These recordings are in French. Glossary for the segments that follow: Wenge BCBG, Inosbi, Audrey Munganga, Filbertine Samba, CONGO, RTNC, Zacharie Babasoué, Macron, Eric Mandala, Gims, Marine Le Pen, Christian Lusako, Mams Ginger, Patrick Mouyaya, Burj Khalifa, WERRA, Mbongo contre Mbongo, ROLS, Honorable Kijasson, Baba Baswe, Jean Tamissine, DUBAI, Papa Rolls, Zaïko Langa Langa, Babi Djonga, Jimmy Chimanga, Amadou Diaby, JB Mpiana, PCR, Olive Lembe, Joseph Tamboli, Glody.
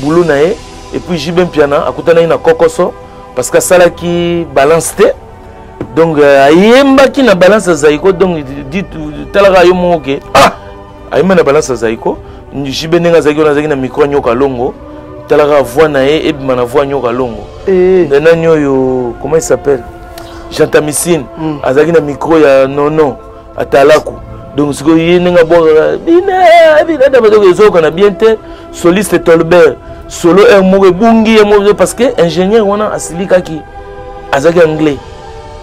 boulot naé et puis JB Mpiana à côté naé na kokoso parce que ça là qui balance té donc ayemba qui na balance Zaïko donc dit talara yo moké ah ayemba na balance Zaïko JB nenga Zaïko na zaki na micro nyoka longo talara voix naé et bima na voix nyoka longo eh nana nyoyo comment il s'appelle Jean Tamissine azaki na micro ya nono atalaku donc ce que il nenga bo bina da bato zo kana bienté soliste tolber solo un mot bungi parce que ingénieur on a asilika qui azaki anglais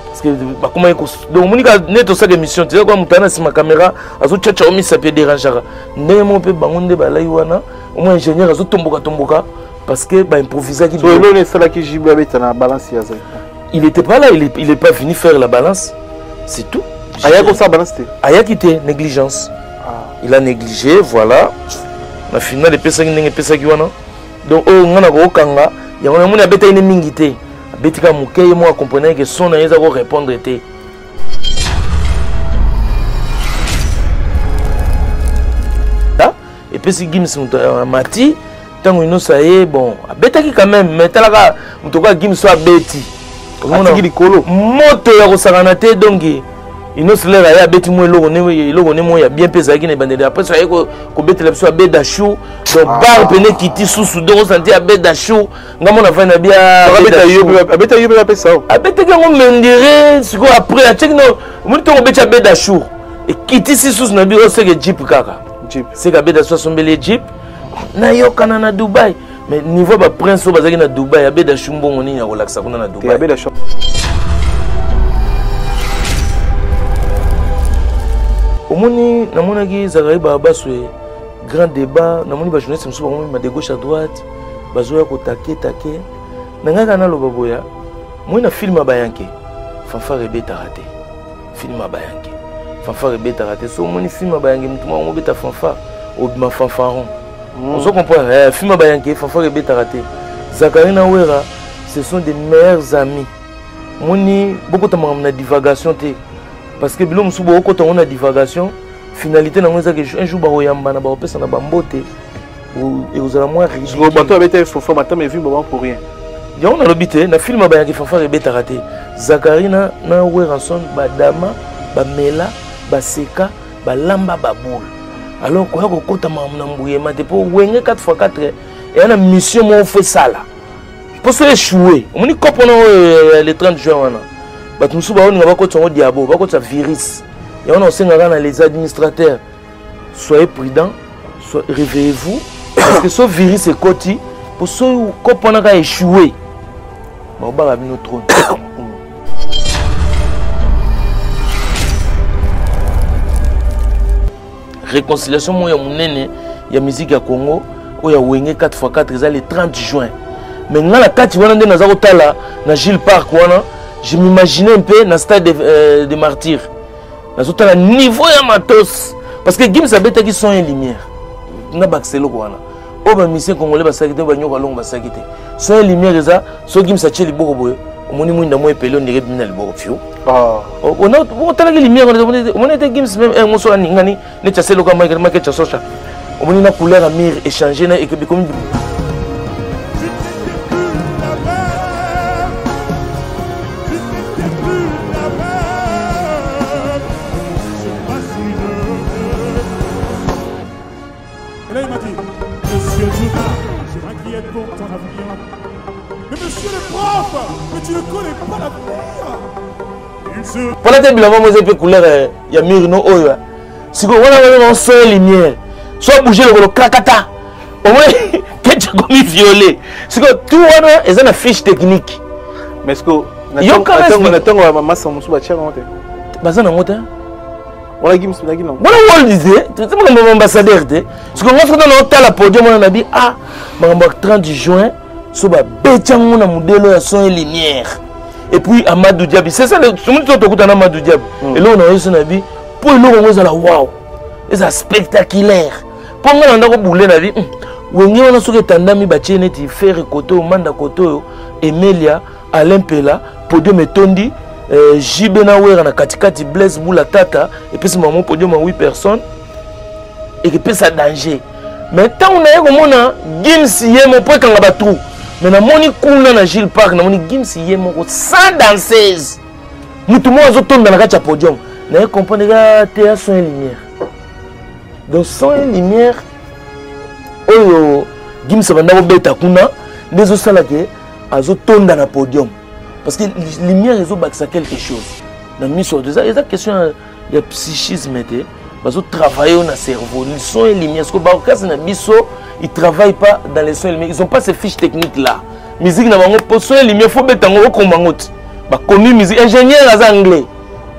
parce que comment donc monika neto sa émission tu sais quoi mutana si ma caméra azo tchatcha omi ça peut déranger mais mon pe bangonde balai wana au moins ingénieur azo tomboka parce que bah improviser qui solo ne sala qui jibla betana balance azaki il était pas là il est pas venu faire la balance c'est tout aya ko sa balance té aya qui était négligence il a négligé voilà la finale pesa qui n'est pesa qui wana donc on a go kanga ya on a beta une mingité betika mukeye mo accompagner que son aise go répondre té là et puis si Gims mati tango ino ça est bon beta qui quand même mais talaka mtoka Gims soit beti on a likolo moto ya ko sakana té donc Inos lera ya beti mo logo ne mo ya bien pesa ki na bandela après ça ko betela so beda chou donc bar pene kiti susu de ressentir beda chou ngamo na fana bia abeta yobe la pesa abeta ka ngom mendire siko après a check no mo to ko beta beda chou et kiti susu na biro se ke jeep kaka jeep se ka beda so sombele jeep na yo kana na Dubai mais niveau ba prince so bazaki na Dubai ya beda chou mbongo ni ya relaxa kuna na Dubai beda chou Omoni namona ki Zacharie Babasoué grand débat namoni ba jeunesse msuba omoni de gauche à droite bazoya ko taquer nanga kana lo baboya moi na film ba yanké fanfare beta raté film ba yanké fanfare beta raté so omoni film ba yanké mutuma omo beta fanfare obima fanfaron on se comprend film ba yanké fanfare beta raté Zacharie na Wera ce sont des meilleurs amis moni beaucoup de mamana divagation té parce que bilom soubo ko on a divagation finalité na moza que un jour ba oyamba na ba opesa na bambote ou et vous allez moins riche le bateau avait été fofo matin mais vu moment pour rien il y a on a lobité na film ba yaki fanfare beta raté Zacharie na Wera son ba dama ba mela ba seka ba lamba ba boule alors ko ko kota mamna mbuye mate pour wenge 4x4 et na mission mon fait ça là pour se échouer on ni comprendre le 30 juin wana But nous sommes un virus. Et on a les administrateurs. Soyez prudents, réveillez-vous. Parce que ce virus est côté pour ceux qui ont échoué. On va ramener notre trône. Réconciliation, moi, il y a musique à Congo, il y a Wenge 4x4, le 30 juin. Mais là, dans Gilles Park, je m'imaginais un peu dans le stade de martyrs. Dans le niveau de matos. Parce que Gims a qui sont une lumière. N'a pas accès à l'eau. Oba mission congolais va s'agiter, va nyoka long va s'agiter. Sont une lumière, ça. So Gims a tué les bourgeois. On m'a dit moi d'amour et pelé on dirait bien les bourgeois. On a autant de lumière. On a été Gims même un morceau à Ningani. Ne chassez le gamin que tu as sorti. On m'a dit la couleur à mire échanger et que comme pour la tête de la maman, vous couleur, il y a Mirno. Si vous avez un seul lumière, soit bouger le cracata, au moins, qu'est-ce que vous violez? Si vous avez une fiche technique, mais ce que vous avez un peu. Et puis Amadou Diaby, c'est ça, tout le monde écoute Amadou Diaby. Et là, on a eu son avis, pour nous, on a waouh, c'est spectaculaire. Pour moi, on a boulé la vie, on a sauvé Tandami, Bacheneti, Ferre Koto, Manda Koto, Emilia, Alain Pela, Podium et Tondi, Jibenawer, Katikati, Blaise, Boula Tata, et puis ce moment, Podium à 8 personnes, et puis ça danger. Mais tant on a eu comme on a Gims y est mon pote quand on a battu. Mais na moni kuna na Gilles Park na moni Gims y est mon pote sans danseuse. Nous tout le monde a tourné dans la carte à podium. N'ayez comprenez pas théâtre son et lumière. Dans son et lumière, oh Gims va d'abord bêta kuna des autres salades a tourné dans la podium parce que lumière ils ont bâti quelque chose. Dans mission de ça, il y a question de psychisme et parce que travailler dans le cerveau, le son et lumière. Parce que Barokas Nabiso, ils travaillent pas dans les sons et lumière. Ils ont pas ces fiches techniques là. Musique n'a pas de son et lumière. Faut mettre en haut comme en haut. Bah commis musique ingénieur en anglais.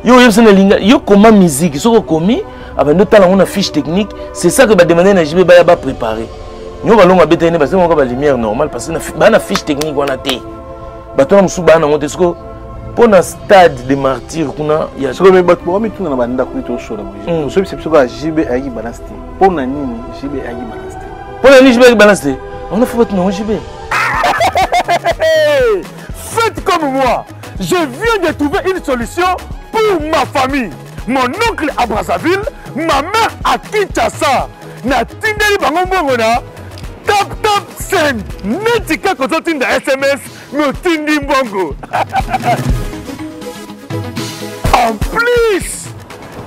Yo y'a besoin de l'ingénieur. Yo comment musique. Ils sont commis. Avec notre talent on a fiche technique. C'est ça que va demander la JB Maya va préparer. Nous allons à bétainer parce que on a lumière normale parce que on a fiche technique on a té. Bah toi on sous bah on monte ce que pour un stade de martyrs qu'on a il y a ce que mais battre mais tout dans la bande d'accueil au chaud là moi je suis pas JB Maya balancé pour nani JB Maya balancé pour nani JB Maya balancé on a fait votre nom JB. Faites comme moi, je viens de trouver une solution pour ma famille. Mon oncle à Brazzaville, ma mère à Kinshasa. Na tindeli bango bongo na tap tap send netika koto tinda SMS me tindi bongo. En plus,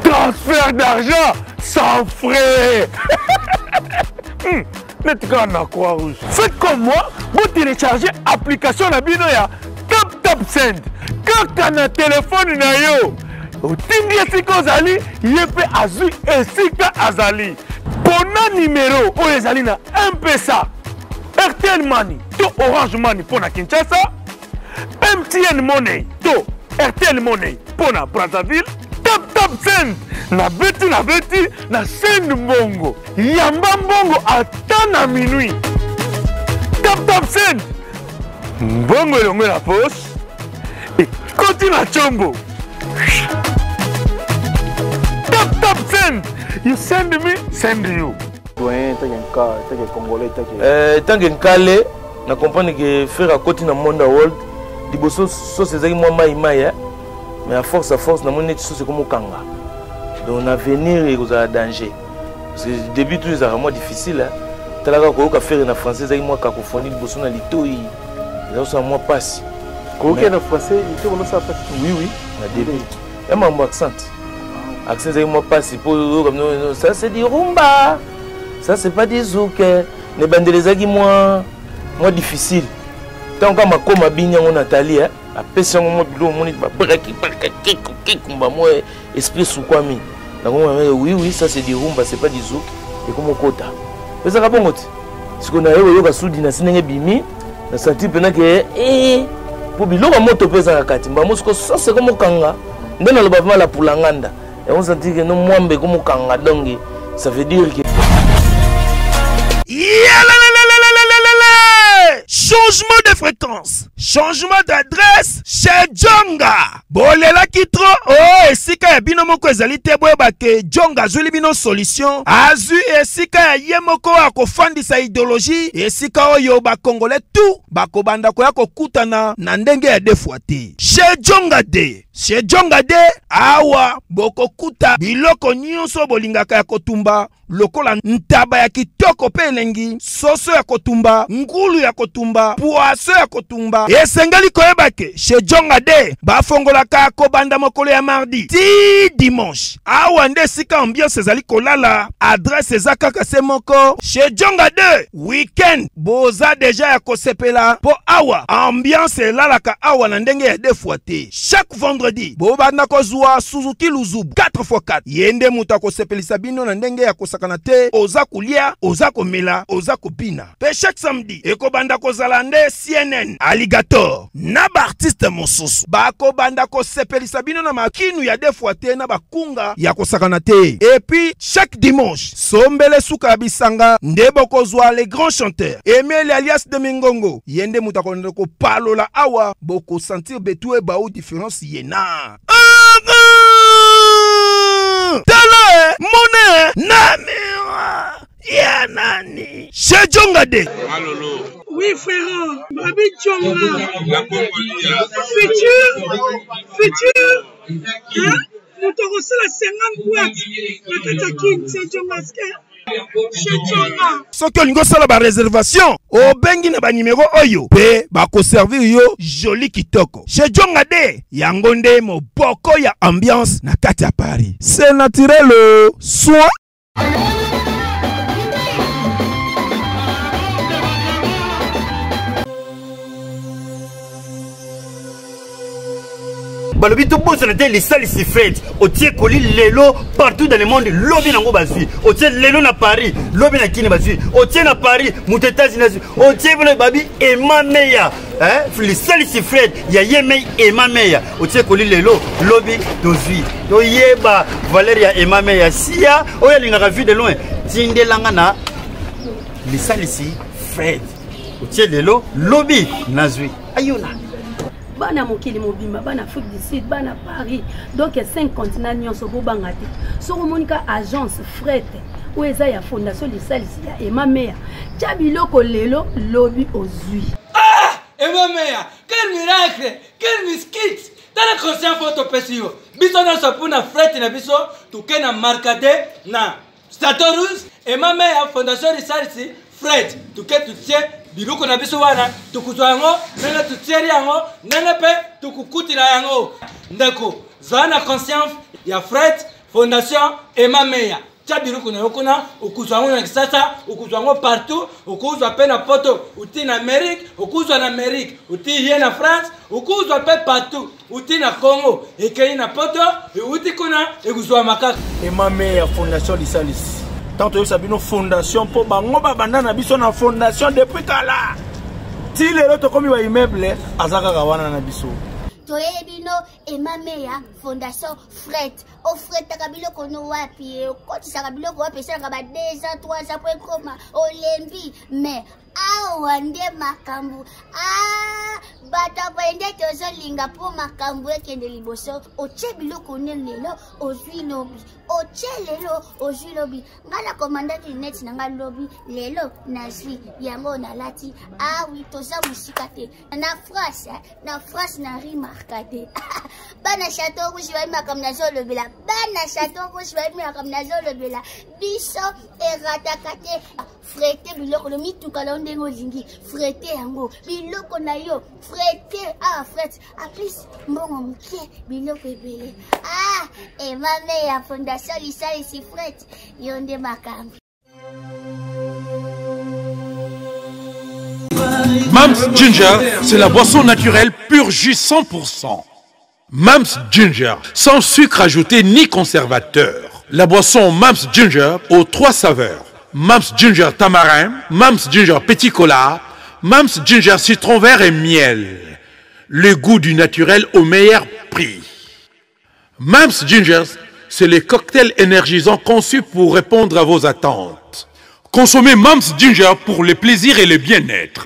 transfert d'argent sans frais. Netika na croix rouge. Faites comme moi, vous téléchargez application la binoya tap tap send. Quand t'as un téléphone na yo. Otingi esika ozali ye pe azwi esika azali. Bona numéro oyo ezali na M-Pesa, RTL Money to Orange Money pona Kinshasa, MTN Money to RTL Money pona Brazzaville. Tap tap send na beti na send mbongo. Yamba mbongo ata na minuit. Tap tap send mbongo elongo na poche. Et koti na chombo. Tap tap send. You send me, send you. Tant que Nkale, na comprendre que faire à côté dans monde world, di bosso so c'est moi maïmaïa, mais à force na moni so c'est comme Kanga. Donc l'avenir est en danger. Parce que début tout ça vraiment difficile hein. Talaka ko ka faire na français avec moi cacophonie di bosso na litoi. Là ça moi passe. Ko na français, il te connaît ça passe. Oui. La début. Et mon accent. Accent c'est moi pas si comme ça c'est du rumba. Ça c'est pas du zouk. Les bandes les agis moi difficile. Tant que ma coma bigna on Nathalie a pêché mon bleu mon il va braquer par moi esprit sous quoi mi. Oui ça c'est du rumba c'est pas du zouk et comme kota. Mais ça pas ngote. Ce qu'on a eu yoga sous dina sinenge bimi na senti pendant que pour biloko moto pesa katimba mosco ça c'est comme kanga. Dans le bâtiment la poulanganda et on sentit que nous moimbe comme kanga donc ça veut dire que changement de fréquence, changement d'adresse chez Djonga. Bolela kitro oh esika bino moko ezali te boyeba ke Djonga azuli bino solution. Azu esika ye moko akofandisa idéologie esika oyo ba Congolais tout bakobanda koya kokutana na ndenge ya defwa te. Chez Djonga de awa bokokuta biloko nyonso bolingaka ya kotumba lokola ntaba ya kitoko pe elengi soso ya kotumba ngulu ya kotumba poaso ya kotumba esengeli koyeba ke chez Djonga de bafongolaka kobanda mokolo ya mardi ti dimanche awa nde sika ambiance ezali kolala adresse eza kaka se moko chez Djonga de weekend boza deja ya kosepela po awa ambiance elalaka awa na ndenge ya defwa te chaque vendredi bobanda kozwa Suzuki Luzubu 4x4 yende muta kosepelisa bino na ndenge ya kosakana te oza kulia oza komela oza kopina pe chaque samedi ekobanda kozala nde CNN Alligator na baartiste mosusu bakobanda kosepelisa bino na makinu ya defwa te na bakunga ya kosakana te et puis chaque dimanche sombele suka ya bisanga nde bokozwa les grands chanteurs Emile alias de Mingongo yende muta konde kopalola awa bokosentir betu ebao différence yena Tala mona namiwa ya nani chez Djonga de Malolo. Oui frérot, Babi Djonga. La Congolia. Futur. Hein? Nous t'aurons la 50 boîtes. La Katakin, c'est Djonga. Sans que nous avons la réservation, au bengi na numéro oyo, pe bako servir yo joli kitoko. Chez Djongade, yangonde mo boko ya ambiance na kati à Paris. C'est naturel le soin. Balobito bozo n'était les salles si fêtes. Au tien colis lelo partout dans le monde. Lobby n'ango basui. Au tien lelo na Paris. Lobby na kine basui. Au tien na Paris. Mouteta zinasu. Au tien vole babi et ma meya. Hein? Les salles si fêtes. Ya yemei et ma meya. Au tien colis lelo. Lobby dosui. Do yeba Valeria et ma meya. Sia. Oya l'ingara vu de loin. Tinde langana. Les salles si fêtes. Au tien lelo. Lobby nazui. Ayona. Bana mokili mobimba bana Afrique du Sud bana Paris donc 5 continents nyonso bobangate soko monika agence fret ou eza ya fondation de salisi ya Emamea chabiloko lelo lobby ozui ah Emamea quel miracle quel miskit tala conscient photo pesio biso na sopuna fret na biso tukena markate na Statorus Emamea fondation de salisi fret tuketu tie biloko na biso wana tukuzwa yango nana tutseri yango nana pe tukukutila yango ndeko zana conscience ya Fred fondation Emamea tia biloko na yokona ukuzwa yango na kisasa ukuzwa yango partout ukuzwa pe na poto uti na Amerique ukuzwa na Amerique uti hier na France ukuzwa pe partout uti na Congo ekei na poto uti kuna ekuzwa makaka Emamea fondation de salis. Tant que vous avez une fondation pour Bangoba Bandana, vous avez une fondation depuis Kala. Si les autres comme ils meublent, Azaka Gawana Nabiso. Toi et ma mère, fondation Fret. Au Fret, Tarabilo Konoapi, au Côte Sarabilo Konoapi, ça va 2 ans, 3 ans, après coma, Olympi. Mais, ah, Wande Makambu, ah, Bata Wende Tozolinga pour Makambu et Kendeliboso, au Tchébilo Konelelo, au Zuinobi. Oche lelo oji lobby ngala commandant net nanga lobby lelo nazwi yango na lati ah oui toza musika te na France na remarqué bana château rouge va makam na zo lobela bana château rouge va makam na zo lobela biso eratakate frete biloko le mitukala ndengo lingi frete yango biloko na yo frete ah frete a plus mbongo mukie biloko ebele ah et ma mère fondation Salisa et ses frettes, ils ont des macabres. Mams Ginger, c'est la boisson naturelle pur jus 100%. Mams Ginger, sans sucre ajouté ni conservateur. La boisson Mams Ginger aux 3 saveurs. Mams Ginger tamarin, Mams Ginger petit cola, Mams Ginger citron vert et miel. Le goût du naturel au meilleur prix. Mams Ginger, c'est les cocktails énergisants conçus pour répondre à vos attentes. Consommez Mams Ginger pour le plaisir et le bien-être.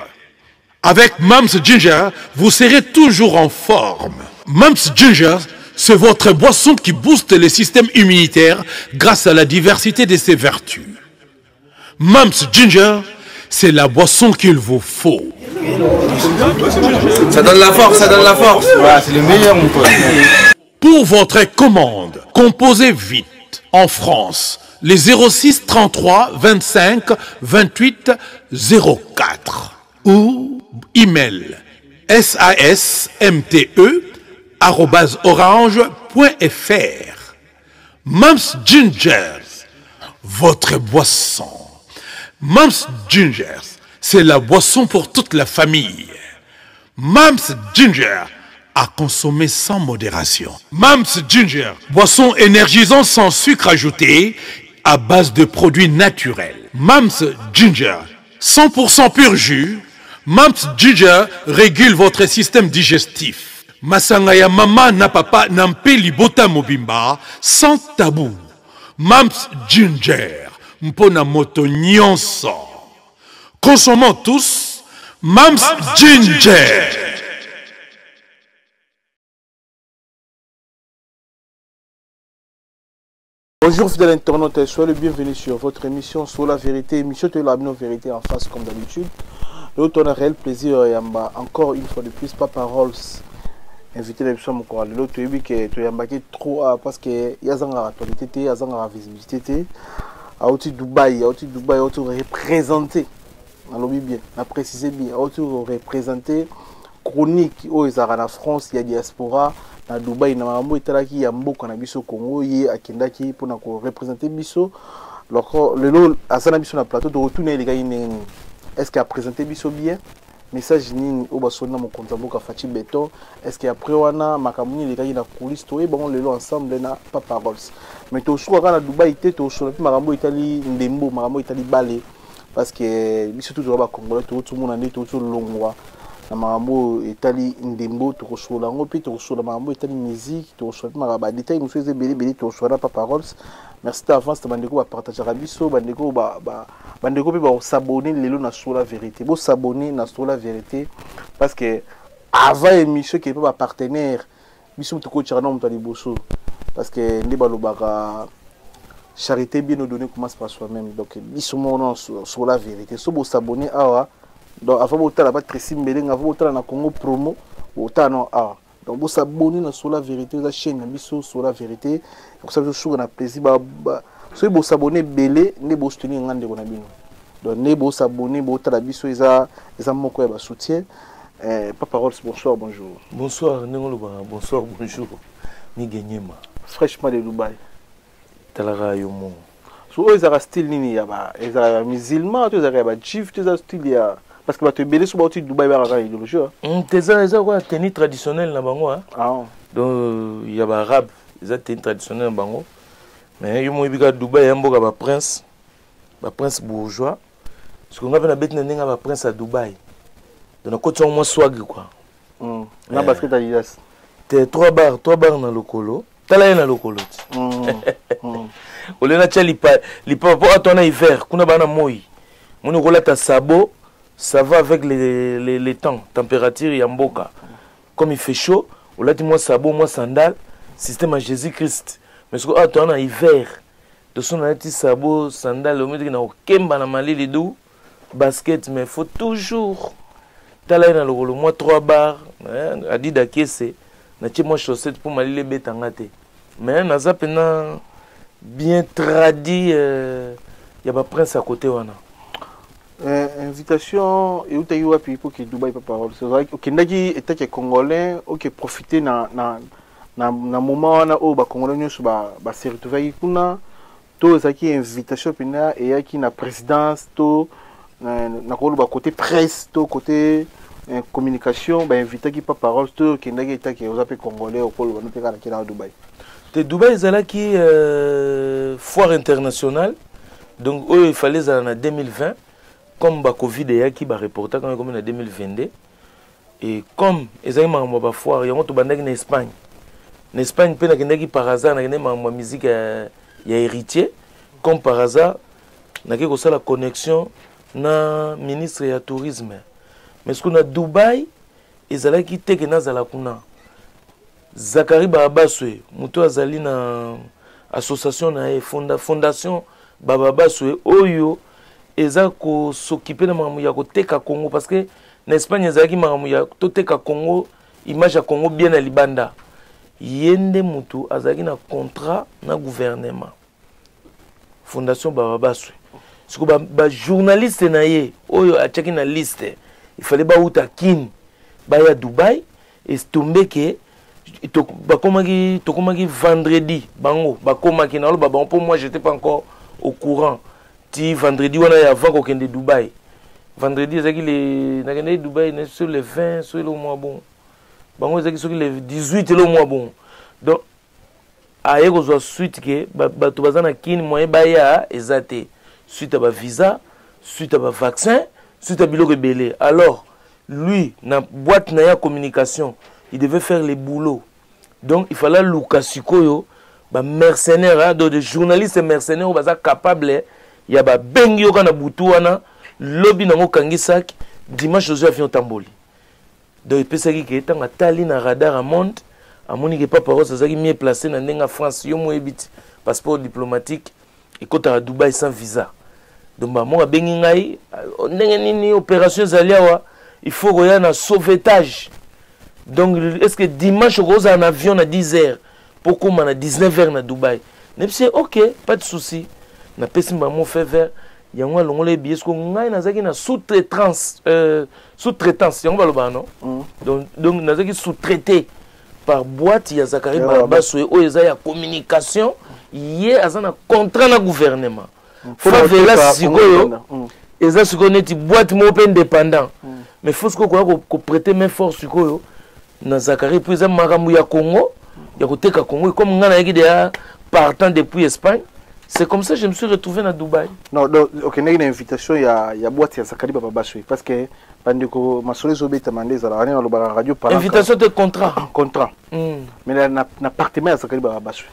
Avec Mams Ginger, vous serez toujours en forme. Mams Ginger, c'est votre boisson qui booste le système immunitaire grâce à la diversité de ses vertus. Mams Ginger, c'est la boisson qu'il vous faut. Ça donne la force, ça donne la force. Voilà, c'est le meilleur, mon pote. Pour votre commande, composez vite en France les 06 33 25 28 04 ou email sasmte@orange.fr. Mams Ginger, votre boisson. Mams Ginger, c'est la boisson pour toute la famille. Mams Ginger, à consommer sans modération. Mams Ginger, boisson énergisante sans sucre ajouté à base de produits naturels. Mams Ginger, 100% pur jus. Mams Ginger régule votre système digestif. Masanga ya mama na papa na mpeli bota mobimba sans tabou. Mams Ginger, mpona moto nyonso. Consommons tous Mams Ginger. Bonjour fidèles internautes, soyez le bienvenu sur votre émission Sur la vérité, émission de la vérité en face comme d'habitude. L'autre on a réel plaisir yamba encore une fois de plus Papa Rolls invité l'émission mon corps l'autre tu es que tu yamba qui trop parce que y a zanga la actualité, y a zanga la visibilité, Dubaï, représenté. On l'a bien, on a précisé bien. On représenté chronique où ils en France, il y a diaspora, à Dubaï, il y a il y a au Congo, il y a Kendaki pour nous représenter biso. Alors le lot à ça biso na plateau de retourner les gars, est-ce qu'il a présenté biso bien? Message nini au basonna mon compte à Fati Beto, est-ce qu'après on a makamuni les gars il a coulisse toi bon le lot ensemble na Papa Rolls. Mais tu aussi à Dubaï tu aussi makambo Italie ndembo makambo Italie balé parce que biso tout droit ba Congo tout le monde en est tout longwa na makambo Italie ndembo tu aussi la ngopi tu aussi la makambo Italie musique tu aussi makaba détail nous faisait belé tu aussi na Papa Rolls. Merci d'avance, c'est bandeko va partager la biso, bandeko va s'abonner les lots sur la vérité. Vous s'abonner sur la vérité parce que avant l'émission qui est pas partenaire, biso tout coach random dans les bosso parce que les balobara charité bien nous donner commence par soi-même. Donc biso mon sur la vérité. Si vous s'abonner à donc avant vous t'allez pas très simple, avant vous t'allez na Congo promo, vous t'allez non à donc vous s'abonner sur la vérité, la chaîne biso sur la vérité. Pour ça, je suis plaisir. Si vous vous abonnez, vous soutenez un grand abonné. Donc, si vous vous abonnez, vous avez un soutien. Papa Rolls, bonsoir, bonjour. Bonsoir, bonsoir, bonjour. Ni gagné. Fraîchement de Dubaï. Talara Yomo. Si vous avez un style, vous avez un musulman, vous avez un juif, vous avez un style. Parce que vous avez un bébé, vous avez un Dubaï, vous avez un idéologie. Vous avez un tenue traditionnelle. Donc, il y a un arabe. Ils étaient traditionnels bango mais ils m'ont dit que Dubaï est un beau prince bourgeois parce qu'on avait un prince à Dubaï donc on coûte au moins swag quoi na basket Adidas t'es trois bars dans le colo t'as là dans le colo on est là lipa pour attendre hiver qu'on a bana moi mon rola ta sabot ça va avec les temps température yamboka comme il fait chaud on a dit moi sabot moi sandales système à Jésus-Christ. Mais ce qu'on attend en hiver, de son petit sabot, sandales, on dit qu'on a mali les deux basket, mais il faut toujours. T'as là dans le rôle, moi trois barres, à dit d'acquiescer, n'a moi chaussettes pour mali les bêtes en gâté. Mais on a zappé bien traduit, il y a un prince à côté. Invitation et où tu as eu à payer pour que Dubaï pas parole. C'est vrai que était congolais, ok profiter dans na moment na o ba congolais nyo ba ba se retrouver kuna to ezaki invitation pena et yaki na présidence to na ko ba côté presse to côté communication ba invité ki Papa Rolls to kendaki etaki oza pe congolais o ko ba no peka na kina Dubaï te Dubaï ezala ki foire internationale donc eux il fallait ça en 2020 comme ba Covid yaki ba reporter comme en 2022 et comme ezaki ma ba foire yango to bandaki na Espagne. En Espagne, par hasard, on a ma musique héritier. Comme par hasard, on a la connexion na ministre du tourisme. Mais ce qu'on a Dubaï, ils allaient quitter que na zalakuna. Zacharie Babasoué, muto azali na association na fondation Baba Baswe oyo, eza ko s'occuper na mamu ya ko teka Congo parce que en Espagne ezaki mamu ya to teka Congo, image ya Congo bien na libanda. Yende mutu azaki na contrat na gouvernement fondation Baba Baswe siko ba journaliste na ye oyo achaki na liste il fallait ba uta kin ba ya Dubaï estombeke tokomaki vendredi bango bakomaki na loba pour moi j'étais pas encore au courant ti vendredi wana ya avant kokende Dubaï vendredi azaki le nakende Dubaï sur le 20 sur le mois bon bango ezaki soki le 18 le mois bon donc ayeko zo suite ke bato bazana kini moyen baya ezate suite à ba visa suite à ba vaccin suite à biloko belé alors lui na boîte na ya communication il devait faire les boulots donc il fallait lukasikoyo ba mercenaires de journalistes mercenaires baza capable ya ba bengi yo kana butu wana lobby nango kangisaki dimanche Joseph Tamboli. Donc, il y a des gens qui ont été radar à monde, à mon équipe, Papa Rolls, qui ont été placés en France, ils ont été passeport diplomatique, et quand à Dubaï sans visa. Donc, moi, je suis en opération, il faut qu'il y ait un sauvetage. Donc, est-ce que dimanche, on a un avion à 10h, pourquoi on a 19h à Dubaï? Je me suis dit, ok, pas de souci. na pesi maman fait vert yango longo les billets ko ngai nazaki na sous-traitance yango baloba non donc nazaki sous-traité par boîte ya Zacharie Babasoué o eza ya communication yé azana contrat na gouvernement favela sikoyo eza sikoneti boîte mo pe indépendant mais faut ko prêter main force sikoyo na Zacharie puis makambu ya Congo ya koteka Congo comme ngana yaki de partant depuis Espagne. C'est comme ça que je me suis retrouvé à Dubaï. Non, donc, ok, il y a une invitation, il y a boîte, il y a Zacharie Babasoué. Parce que, quand je suis à la radio, invitation de contrat. Contrat. Mais il y a un appartement à Zacharie Babasoué.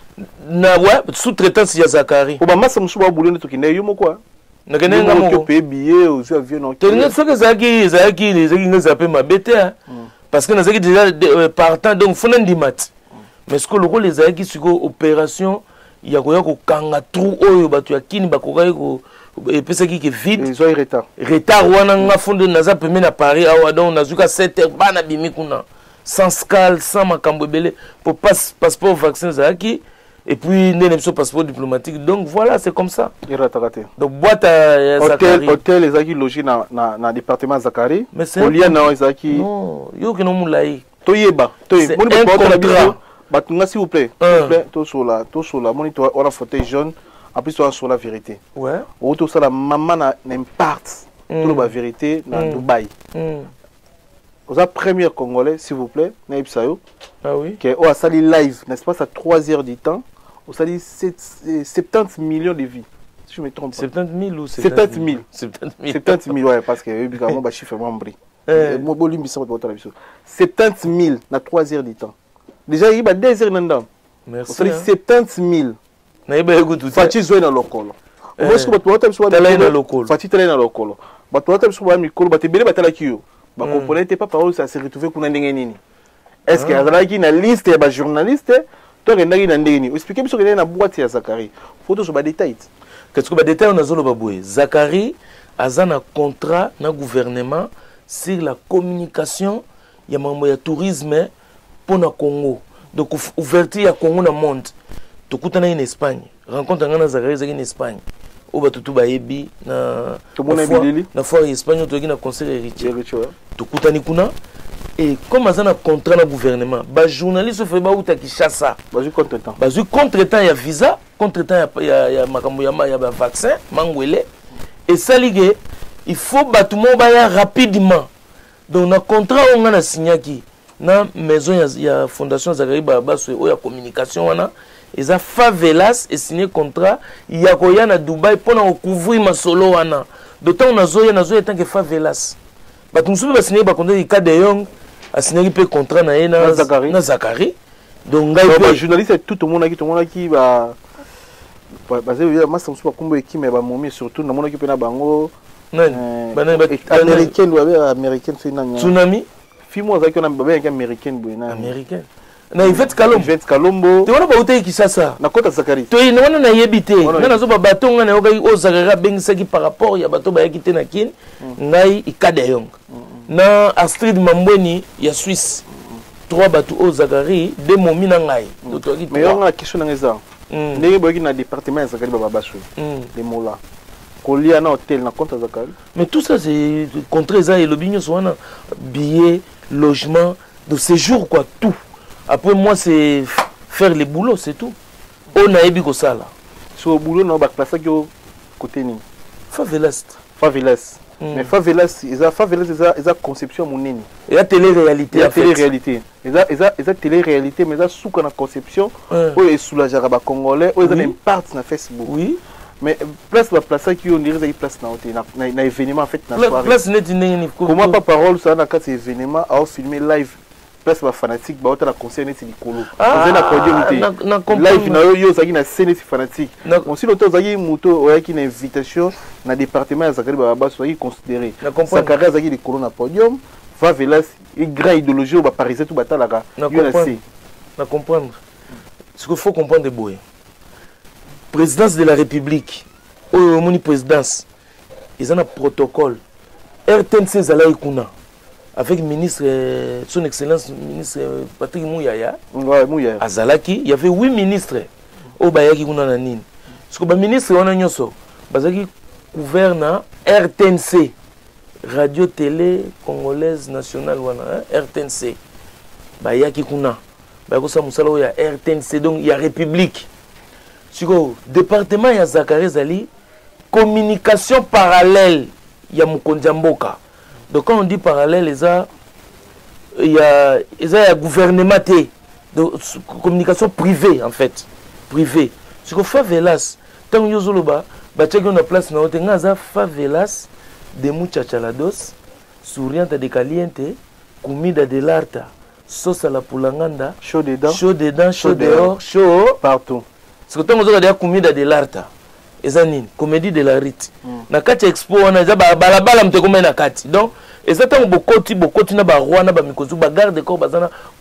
Na ouais, sous-traitance, il y a Zacharie. Au moment où je me suis dit que je suis quoi. Je suis occupé, billet, aux avions. Tu sais ce que Zacharie, ils appellent ma bête. Parce que nous avons déjà partant, donc il faut un dimat. Mais ce que le rôle, ils ont dit opération. Il y a un trou qui est vide. Ils ont retard. Retard, à Paris, à 7 heures, sans scale, sans macambobele, pour passeport vaccin, et puis un passeport diplomatique. Donc voilà, c'est comme ça. Il a raté. Donc, boîte à Zacharie. Hôtel, ils ont logé dans le département Zacharie. Mais c'est. Non, il y a un contrat. S'il vous plaît, tout sur la moniteur, on a fauteuil jaune, après sur la vérité. Ouais. Autour de la maman n'importe, tout la vérité dans Dubaï. Vous êtes premier Congolais, s'il vous plaît, Naïb Sayo. Ah oui. Qui a sali live, n'est-ce pas, à 3 heures du temps, on sali 70 millions de vies. Si je me trompe pas. 70 000 ou 70 000. 70 000, ouais, parce que évidemment, bah chiffre membre. Moi, bolum, il s'en va pas 70 000 à 3 heures du temps. Déjà, il y a des heures dans merci. On a 70 000. Il y a des heures dans est-ce qu'il y a une liste de journalistes qui ont été expliquez-moi ce qu'il y a dans la boîte à Zacharie. Photo sur les détails. Qu'est-ce que les détails ont Zacharie a un contrat dans le gouvernement sur la communication, il y a un tourisme. Pour le Congo, donc ouverture à Congo dans le monde. Tu coupes en Espagne, rencontre en Zacharie en Espagne. Au bas tout baébi na. Tout le monde est foire espagnole, tu as un conseil héritier. Tu coupes en Ikuna et comme ça on a contrat le gouvernement. Bah journaliste fait bah où t'as qui chasse ça. Bah du contre-temps. Bah du contre-temps il y a visa, contre-temps il y a Makamuyama, il y a vaccin, Mangwele et ça ligue. Il faut bah tout le monde bah rapidement. Donc le contrat on a signé qui. Dans la maison de la Fondation Zacharie Babasoué, il y a la communication, il y a favelas et signé contrat, il y a Dubaï pour couvrir ma solo. D'autant qu'on a zoé tant que favelas. Bah tout le monde a signé par contre il y a des gens a signé le contrat dans Zacharie. Donc les journalistes tout le monde qui va parce que moi ça me semble qui mais moi surtout dans mon équipe na bango. Américaine ou américaine c'est une tsunami. Moi, je suis un américain. Américain. Je suis un Calombo. Tu vois, tu es qui ça ça. Tu es un yébité. Tu es un bâton. Tu es un bâton par rapport à bateau qui est nakin. Na Astrid Mambweni, il y a Suisse. 3 bateaux aux Zacharie, 2 momies dans l'aïe. Mais on a la question dans les ans. Les départements de Zacharie Babasoué. Les mots là. Mais tout ça, c'est contre ça et le bignon, billets, logement, de séjour, quoi, tout. Après, moi, c'est faire les boulots, c'est tout. On a ébi ça là. Sur le boulot, on a placé côté ni. Favelas. Favelas. Mais favelas, ils ont la conception mon nini. Il y a télé-réalité. Il y a télé-réalité. Il y a télé-réalité, mais il y a sous la conception. Ils est sous la jaraba congolais, ils ont une partie sur Facebook. Oui. Mais place va placer qui on dirait qu'il place dans un événement en fait dans la soirée. Place n'est une comment Papa Rolls ça dans quatre événements à filmer live. Place va fanatique bah autant la concerne c'est Nicolo. Ah live na yo ça qui na scène c'est fanatique. On si l'autre ça qui moto ouais qui une invitation dans le département Zacharie Babasoué qui considéré. Zacharie ça qui de Corona podium va velas et grand idéologie au parisien tout bata la. Na comprendre. Ce qu'il faut comprendre de boy. Présidence de la République, au présidence, ils ont un protocole. RTNC Zalaï Kuna, avec ministre, son excellence, ministre Patrick Mouyaya, à Zalaki, il y avait 8 ministres au Bayaki Kuna Nanin. Parce que le ministre, on a un gouverneur RTNC, Radio Télé Congolaise Nationale, RTNC. Il y a qui RTNC, donc il y a République. Le département de Zacharie Zali, communication parallèle, il y a Mokondjamboka. Donc quand on dit parallèle, il y a gouvernement, communication privée en fait. Privée. Ce que favelas, tant que Yozoloba, on a place dans le favelas de Muchachalados, Sourianta de Caliente, Comida de l'Arta, Sauce à la Poulanganda, chaud dedans, chaud dehors, chaud partout. Ce que tant que la Comida de l'Arta, Ezanine, Comédie de la Rite. Dans le expo, on a dit balabala, on te commet dans le donc, exactement, beaucoup de roi, garde de corps,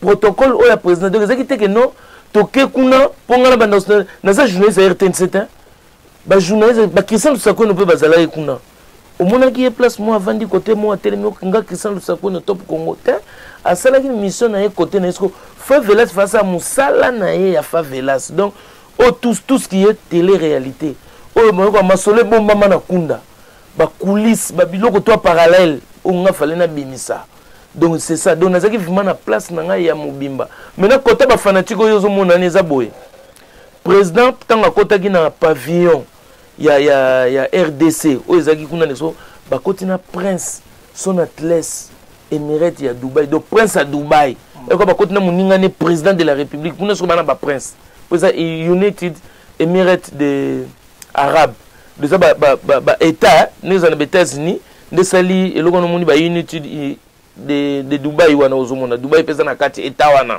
protocole, ou la présidente, donc, c'est que non. Toke kuna ponga banda national naza journaliste RTNC ba journaliste ba Christian Lusako no pe bazala kuna omona ki place moi avant du côté moi telemo nga Christian Lusako no top Congo te asala ki mission na ye côté na esko favelas face à musala na ye ya favelas donc au tout ce qui est télé réalité au moko masole bomba mana kunda ba coulisses ba biloko toi parallèle onga falena bimisa. Donc c'est ça, donc nazaki vraiment na place nanga ya mobimba. Maintenant côté ba fanatique oyo zo monane za boye. Président tanga kota ki na pavillon ya RDC oyo zaki kuna neso ba koti na prince son atlas émirate ya Dubaï. Donc prince à Dubaï. Et ko ba koti na moninga ne président de la République kuna so bana ba prince. Président United Emirates de Arabe. De ça ba état ne za na États-Unis de sali eloko no moni ba United de Dubaï wana ozomona Dubaï pesa na kati eta wana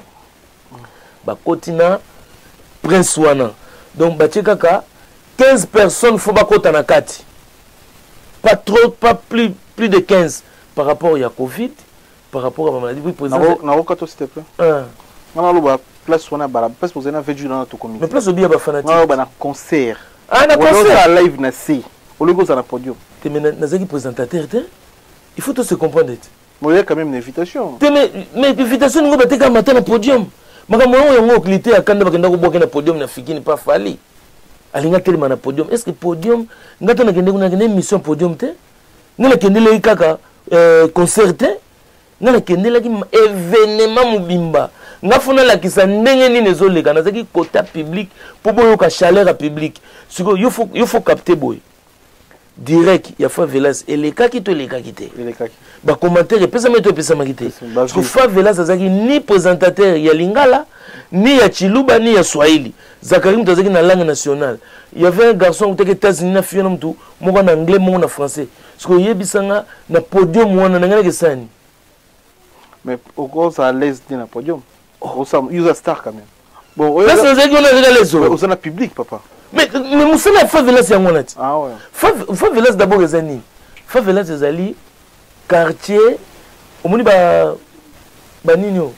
ba kotina prince wana donc ba tikaka 15 personnes faut ba kota na kati pas trop pas plus de 15 par rapport ya covid par rapport à ma maladie oui président na rokato s'il te plaît wana lo ba place wana ba place pour zena vedu dans notre comité mais place obi ba fanatique wana ba na concert na concert live na si oloko za na podium te mena na zaki présentateur te il faut tout se comprendre. Il y a quand même une invitation. Mais l'invitation, nous avons un matin au podium. Nous avons un podium pas fallu. Podium. Est-ce que le podium, nous avons une mission podium. Nous avons un concert. Nous avons un événement. Nous avons un quota public pour que chaleur public. Il faut capter. Direct, il y a Favelas et les cas qui te les quittés. Bah commentaire et personne ne peut m'inquiéter. Parce que Favelas Zaki ni présentateur y a Lingala, ni à Chiluba, ni à Swahili. Zacharie Babasoué na langue nationale. Il y avait un garçon qui était États-Unis, na fille en tout, moi en anglais, moi en français. Parce que Yebisanga na podium moi na ngala kesani. Mais au gros ça laisse dans le podium. User star quand même. Bon, là c'est Zaki on a déjà les autres. On a public papa. Mais Moussala Favelas ya monat. Ah ouais. Favelas d'abord ezani. Favelas ezali quartier omoni ba nino.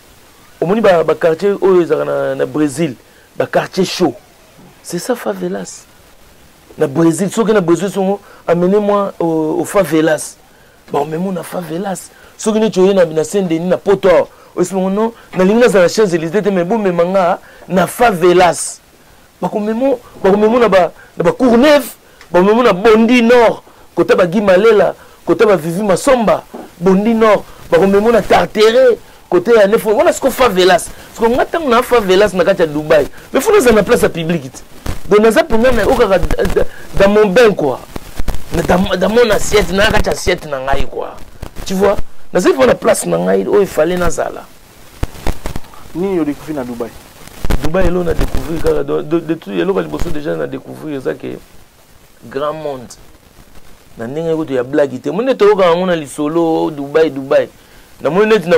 Omoni ba quartier oyo ezana na Brésil, ba quartier chaud. C'est ça Favelas. Na Brésil, soki na Brésil songo amenez-moi au Favelas. Bon, mais mon na Favelas. Soki ne tchoyé na Saint-Denis na Poto. Osimo non, na linga za Champs-Élysées mais bon mais manga na Favelas. Bakomemo na ba Courneuve, bakomemo na Bondi Nord, côté ba Guimalela, côté ba Vivi Masomba, Bondi Nord, bakomemo na Tartéré, côté ya Nefo. Voilà ce qu'on fait Favelas. Ce qu'on attend na Favelas na kati ya Dubaï. Mais faut na place à public. Donc na za problème dans mon bain quoi. Dans mon assiette na kati assiette na ngai quoi. Tu vois, na za la place na ngai où il fallait na zala. Ni yo découvrir na Dubaï. Dubaï, on a découvert, de tout, déjà on a découvert ça que grand monde. On a blague. On a les solo Dubaï. On a des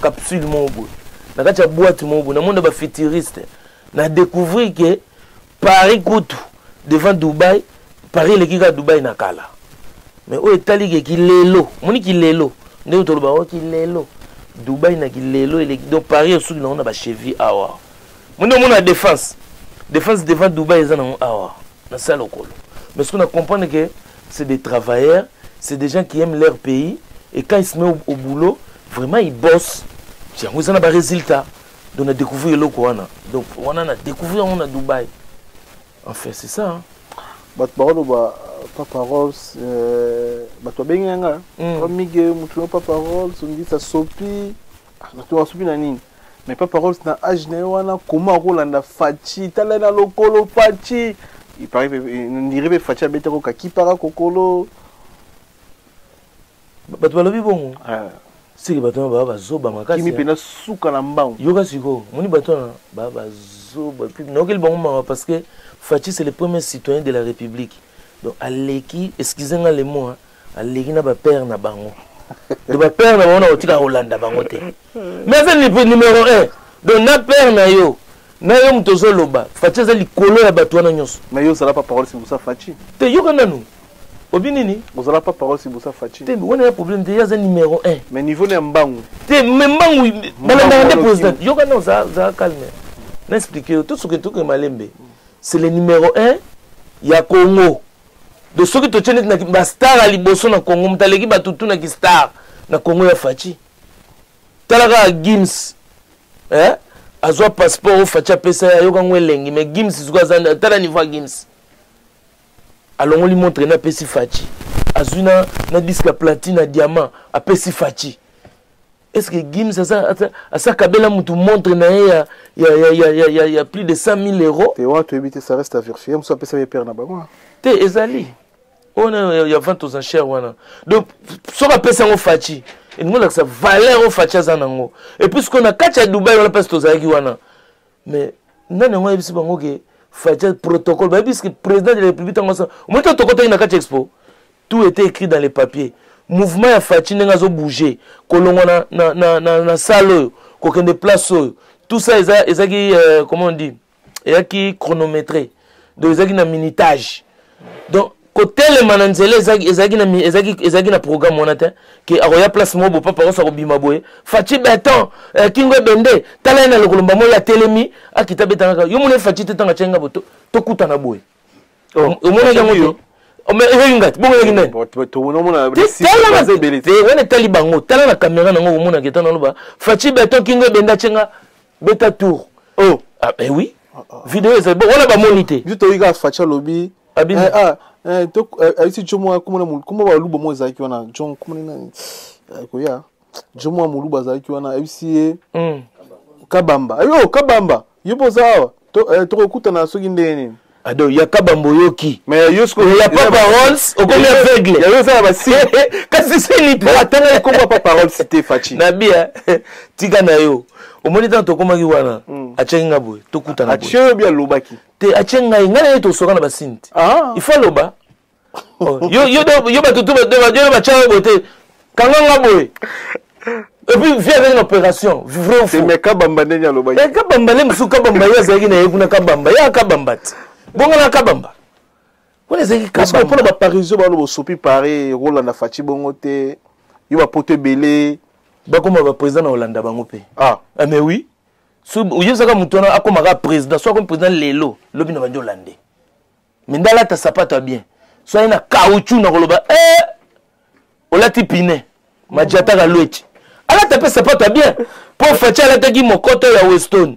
capsules, on a des boîtes, on a des futuristes. On a découvert que Paris coûte devant Dubaï. Paris est l'équipe à Dubaï. Mais on est allé qui l'élo. On est qui l'élo. On est qui l'élo. Dubaï n'a qu'il est là, donc Paris au sud, on a cheville à Awa. Mon nom, on a défense. Défense devant Dubaï, ils ont Awa. Mais ce qu'on a compris, c'est que c'est des travailleurs, c'est des gens qui aiment leur pays, et quand ils se mettent au boulot, vraiment ils bossent. Ils ont un résultat. Donc on a découvert le Kouana. Donc on a découvert Dubaï. Enfin, c'est ça. Hein. Papa Rolls, Papa Rolls, on dit ça sopi, mais Papa Rolls n'a agnewana comment rolanda fachi, talena lokolo fachi, il paraît on dirait fachi à bêta coca qui para kokolo, bah tu vas le vivre bon, c'est que bah tu vas bah zoba ma casse, qui me pena souka lambang, yoga siko, moni bah tu vas bah zoba, puis non quel bon moment parce que fachi c'est le premier citoyen de la République. Donc, allez-y, excusez-moi les mots, allez-y, n'a pas peur, n'a pas peur, n'a Hollande, n'a pas mais c'est le numéro 1. Donc, n'a peur, n'a yo, n'a Fachi, c'est le colo à Batouananios. Mais yo, ça n'a pas parole si vous savez Fachi. T'es yo, nous. Obinini. Vous n'avez pas parole si vous savez Fachi. T'es on a un problème, t'es un numéro 1. Mais niveau n'est pas bon. T'es même pas bon. Mais yo, non, ça a calmé. N'expliquez tout ce que tu as c'est le numéro 1, il y a Congo. De ceux qui te tiennent na star à Liboso na Congo, m'talegi batutu na ki star na Congo ya Fachi. Talaga Gims, hein? Azwa passeport au Fachi apesa ya yoka ngwe lengi, mais Gims zuka zanda tala niveau Gims. Alors on lui montre na pesi Fachi. Azuna na disque platine à diamant a pesi Fachi. Est-ce que Gims a ça kabela mutu montre na ya plus de 100 000 €. Et ouais, tu évites ça reste à vérifier, on s'appelle ça les pères na bangwa. T'es Ezali. On a il y a 20 aux enchères wana. Donc ça rappelle ça au Fachi. Et nous là ça valeur au Fachi zanango. Et puisqu'on a quatre à Dubaï on a passe aux Aïki wana. Mais nana moi c'est bango que Fachi protocole bah puisque président de la République en ça. Moi quand on était na quatre expo. Tout était écrit dans les papiers. Mouvement ya Fachi n'engazo bouger. Kolongo na salle kokende place. Tout ça ezaki comment on dit? Ezaki chronométré. Donc ezaki na minutage. Donc, côté les mananzélés, ils ont un programme qui a un placement pour papa, ça a un Fachi Béton, Kingo Bende, Talena le Colomba, la Télémi, à qui t'a béton, il y a un Fachi qui t'a tchenga, tout coûte en aboué. Au moins, il y a un yo. Mais il y a un gars, bon, il y a un gars. Tu es un taliban, tu as la caméra, tu as un gars, tu as un gars. Fachi Béton, Kingo Bende, tchenga, bêta tour. Oh, ah ben oui. Vidéo, c'est bon, on a pas monité. Tu as un gars, Fachi Lobby. Il faut le bas. Et puis, viens avec une opération. C'est mes kabambanés. Les kabambanés, vous kabamba. Vous les si vous avez un président, soit comme président Lélo, l'objet de l'Hollandais. Mais là, tu as bien. Soit il y a un caoutchouc dans le bas. On l'a tipiné. Majata Galouetch. Alors, tu as pas bien. Pour faire ça, tu as dit mon côté à Weston.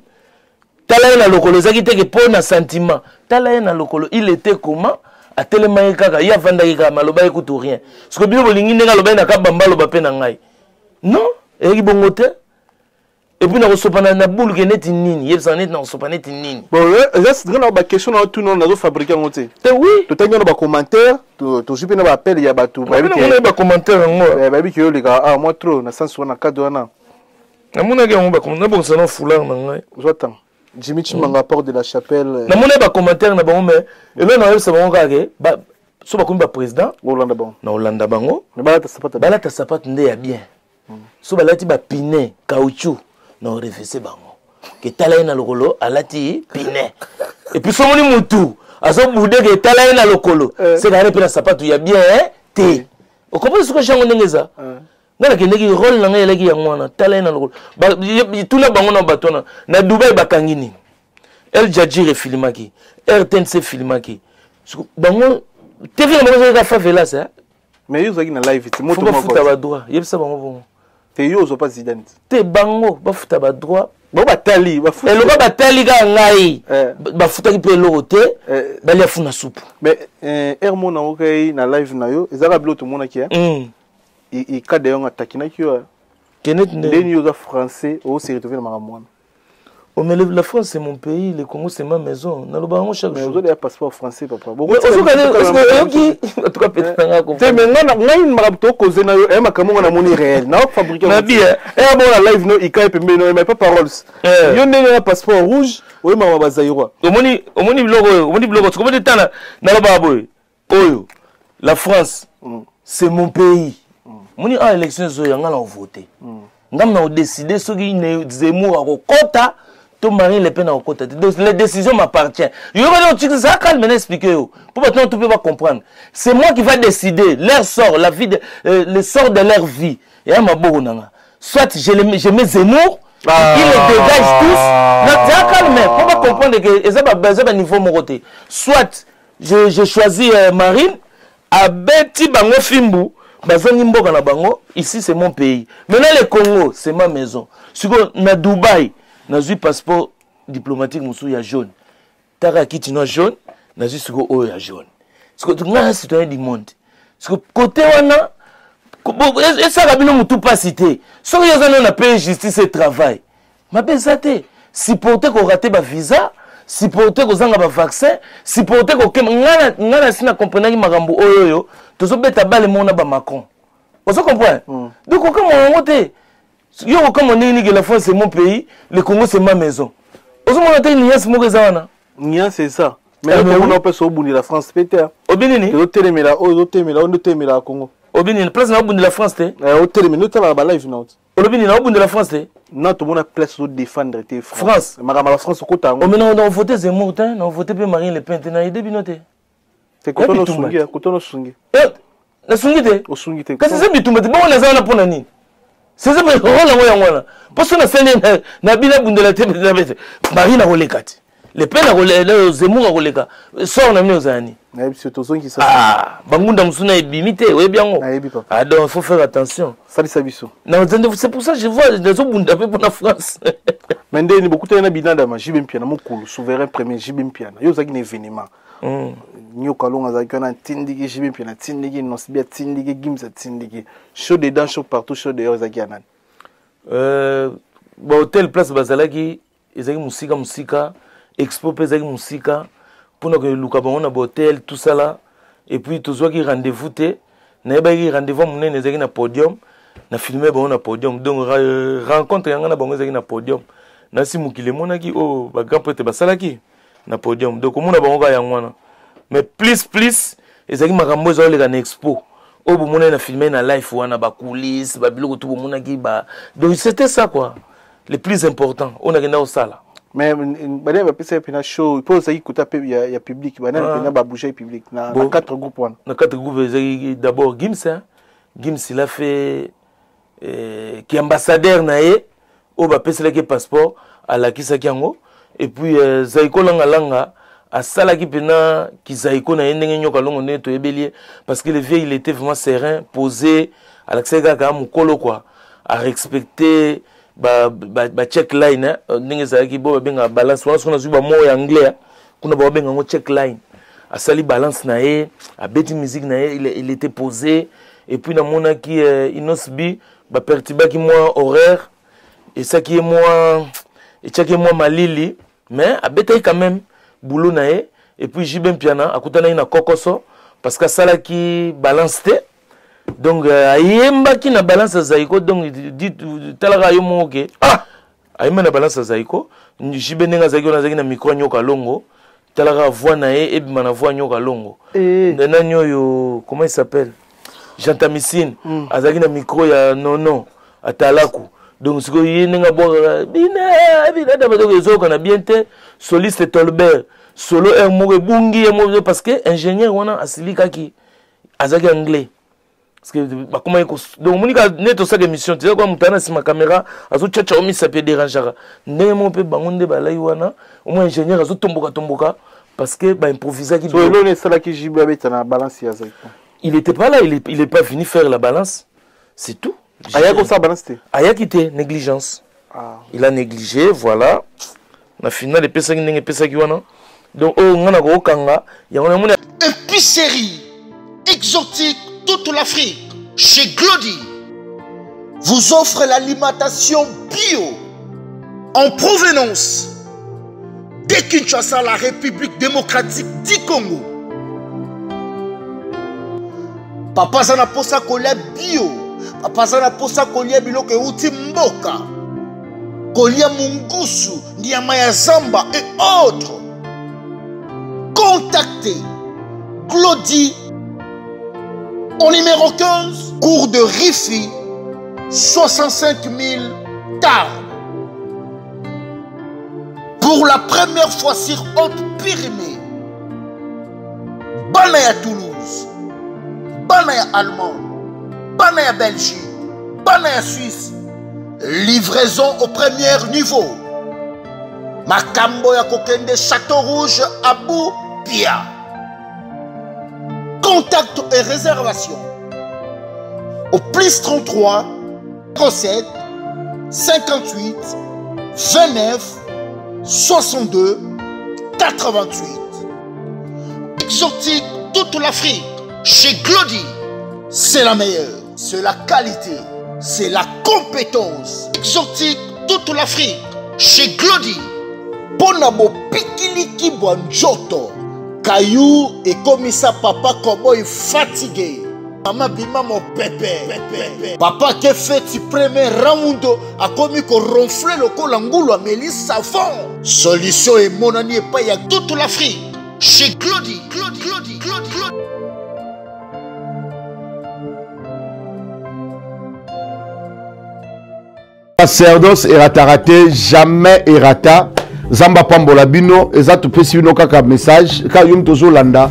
Tu as l'air à l'ocolo. Tu as dit pour un sentiment. Tu as l'air à l'ocolo. Il était comment? À tellement il y a Vandagika, Maloba écoute rien. Ce que bien vous l'ingéniez, Maloba n'a pas bamba, Maloba penangai. Non? Et il bon côté? Et puis, nous sommes en boule qui est une ligne. Nous sommes en ligne. Bon, c'est une question à tout le monde. Nous fabriquons un côté. Oui. Tout le monde a un commentaire. Tout le monde a un appel. Il y a tout. Il y a un commentaire. Il y a moi trop. Je suis en cas de an. Je suis en train de foulard. J'attends. Jimmy Chimanga rapport de la chapelle. Je suis en commentaire. Je suis en train de faire. Je suis en train de président. Hollande Bango. Non, Hollande Bango. Balata sapate n'est bien. Si balati ba piné, caoutchouc. Non, refusez bango. Que talaina lokolo alati piné. Et puis somoni mutu, azo bude que talaina lokolo. C'est la réponse sapatu ya bien té. Vous comprenez ce que j'ai ngondé ça? Ngala ke ndeki rôle na ngala ki ya mwana talaina lokolo. Ba tula bango na batona na Dubai bakangini. El Jadjire filmaki, RTNC filmaki. Bango TV na bango za favela ça. Mais yo zaki na live, c'est moto moko. Faut pas foutre ba droit. Yebisa bango bongo. T'es bango, bafuta ba droit. Batali, bafuta. Et le batali ga ngai. Bafuta ki pelote, bali afuna soupe. Mais Hermon na okai na live na yo, ezaka bloto mona ki. I ka de yonga takina ki yo. Kenet ne. Les news français au se retrouver na makamwana. Oh, mais la France c'est mon pays, le Congo c'est ma maison. Dans le baron chaque jour. Mais vous avez un passeport français, papa. Bon, est-ce que en tout cas peut-être pas comprendre. C'est maintenant on a une marabto causé na yo, et ma kamonga na moni réel. Na fabriquer. Na bien. Eh bon la live no ikaye pembe no mais Papa Rolls. Yo ndenge na passeport rouge, oyo mama bazaïro. Omoni blogo, omoni blogo. Tu comprends le temps na le baboy. Oyo. La France c'est mon pays. Moni a élection zo yanga na voter. Ngam na décider ce qui ne Zemmour a ko kota. Tout mari le peine en côté. Donc les décisions m'appartiennent. Il y a des choses à calmer, expliquer. Pour maintenant tout le monde va comprendre. C'est moi qui va décider leur sort, la vie, le sort de leur vie. Et à ma bonne, soit je mets Zemmour, ils les dégagent tous. Donc calmer. Pour pas comprendre que ça va baisser au niveau moroté. Soit je choisis Marine, à Betty Bango Fimbu. Ici c'est mon pays. Maintenant le Congo c'est ma maison. Si on a Dubaï. Nazu passeport diplomatique moussou ya jaune. Tara kitino jaune, nazu siko o ya jaune. Siko nga citoyen du monde. Siko côté wana et ça rabino moutou pas cité. Soko yazana na paye justice et travail. Ma bezate, si porté ko raté ba visa, si porté ko zanga ba vaccin, si porté ko kem nga na sina comprendre makambo oyoyo, tozo beta bale mona ba Macron. Ozo comprendre? Donc ko mon monté yo comme on est que la France c'est mon pays, le Congo c'est ma maison. C'est ça. Mais on a pas au la France péter. Au Bénin. Au Téléméla, au Téléméla, au Téléméla au Congo. Au Bénin, place na au bout de la France té. Au Téléméla, tu as la live note. Au Bénin, au bout de la France té. Non, tout le monde a place pour défendre tes France. La France au côté. On a voté Zemmour, on a voté Marine Le Pen, on a aidé binoté. C'est quoi ton songé, la songité. Au songité. Qu'est-ce que c'est bitumba? Bon, on a ça na pour nani. C'est ça, mais on parce qu'on a fait Marine a relégat. Les peines a relégat, Zemmour a relégat. Ça, on a mis aux années. Ah, Bangounda Moussuna est bimité, oui, bien. Ah, donc il faut faire attention. Salut, Sabiso. C'est pour ça que je vois des autres Boundapé pour la France. Mais il y a beaucoup de gens qui ont dit JB Mpiana, mon souverain premier JB Mpiana. Il y a un événement. Hôtel place bazalaki ezaki musika expo pe ezaki musika pour que luka bango hôtel tout ça là et puis tozwaki rendez-vous te nayebaki rendez-vous monene ezaki na podium na filmer bango na podium donc rencontre yanga na bango ezaki na podium na simukile monaki o ba grand prêtre basalaki na podium donc mona bango ka yango wana mais plus ezaki makambo ezoleka na expo au bout na filmé na live wana ba coulisses ba biloko tout mona ki ba donc c'était ça quoi le plus important on a gagné au sala mais bané ba pesa pina show pose ça écouter ya public bané pina ba bouger public na quatre groupes wana na quatre groupes d'abord Gims hein Gims il a fait qui ambassadeur naé au ba pesa le passeport à la kisaki yango et puis Zaïko Langa Langa à Sala qui pena qui Zaïko na ndenge nyoka longo ne to ebelier parce que le vieux il était vraiment serein posé à l'accès gaga mukolo quoi à respecter ba check line ndenge Zaïki bo benga balance on a suba mo ya anglais kuna ba benga ngo check line à sali balance na e à beti musique na e il était posé et puis na mona qui Inosbi ba pertiba qui moi horaire et ça qui est moi et checker moi malili mais à bétail quand même boulot naé et puis JB Mpiana à côté na kokoso parce que ça là qui balance donc ayemba qui na balance Zaïko donc dit talara yo mo ok ah ayemba na balance Zaïko JB nenga Zaïko na zagina micro nyoka longo talara voix naé et bimana voix nyoka longo nanyo yo comment il s'appelle Jean Tamissine azagina micro ya non atalaku donc ce que il n'enga bon bien d'abord les autres on a bien te soliste Tolbert solo est mauvais bungi est mauvais parce que ingénieur on a asilika qui azaki anglais parce que comment il donc monika neto sa émission tu sais quoi mutana si ma caméra azo tcha omi ça peut déranger ndé mon pe bangonde balai wana au moins ingénieur azo tomboka parce que ba improviser qui solo ne sala qui jibe abeta na balance ya Zaïko il était pas là il est pas venu faire la balance c'est tout. Ayakite, négligence. Il a négligé, voilà. La finale, les personnes qui ont donc, il y a une épicerie exotique toute l'Afrique, chez Glody, vous offre l'alimentation bio en provenance de Kinshasa, la République démocratique du Congo. Papa Zana posa kolia bio, Papa Zana posa kolia biloke uti mboka, kolia mungusu, nyama ya zamba et autres. Contactez Claudie au numéro 15, cours de Rifi, 65000 Tarbes. Pour la première fois sur Haute-Pyrénées, Banaya Toulouse, Banaya Allemagne, Banaya Belgique, Banaya Suisse, livraison au premier niveau. Macambo ya kokende Château Rouge à bout. Contact et réservation au plus 33 37 58 29 62 88. Exotique toute l'Afrique chez Glody, c'est la meilleure, c'est la qualité, c'est la compétence. Exotique toute l'Afrique chez Glody. Bonabo pikiliki bonjoto. Caillou et comme ça papa cowboy fatigué. Maman bima mon pépé. Papa qui fait le premier round a commis qu'on ronflait le col angoulou à Mélis Savon. Solution et mon ami et pas toute l'Afrique. Chez Claudie. Sacerdoce et rataraté, jamais et rata. Zamba Pambola Bino, et ça te fait si un message. Quand il y a toujours l'anda,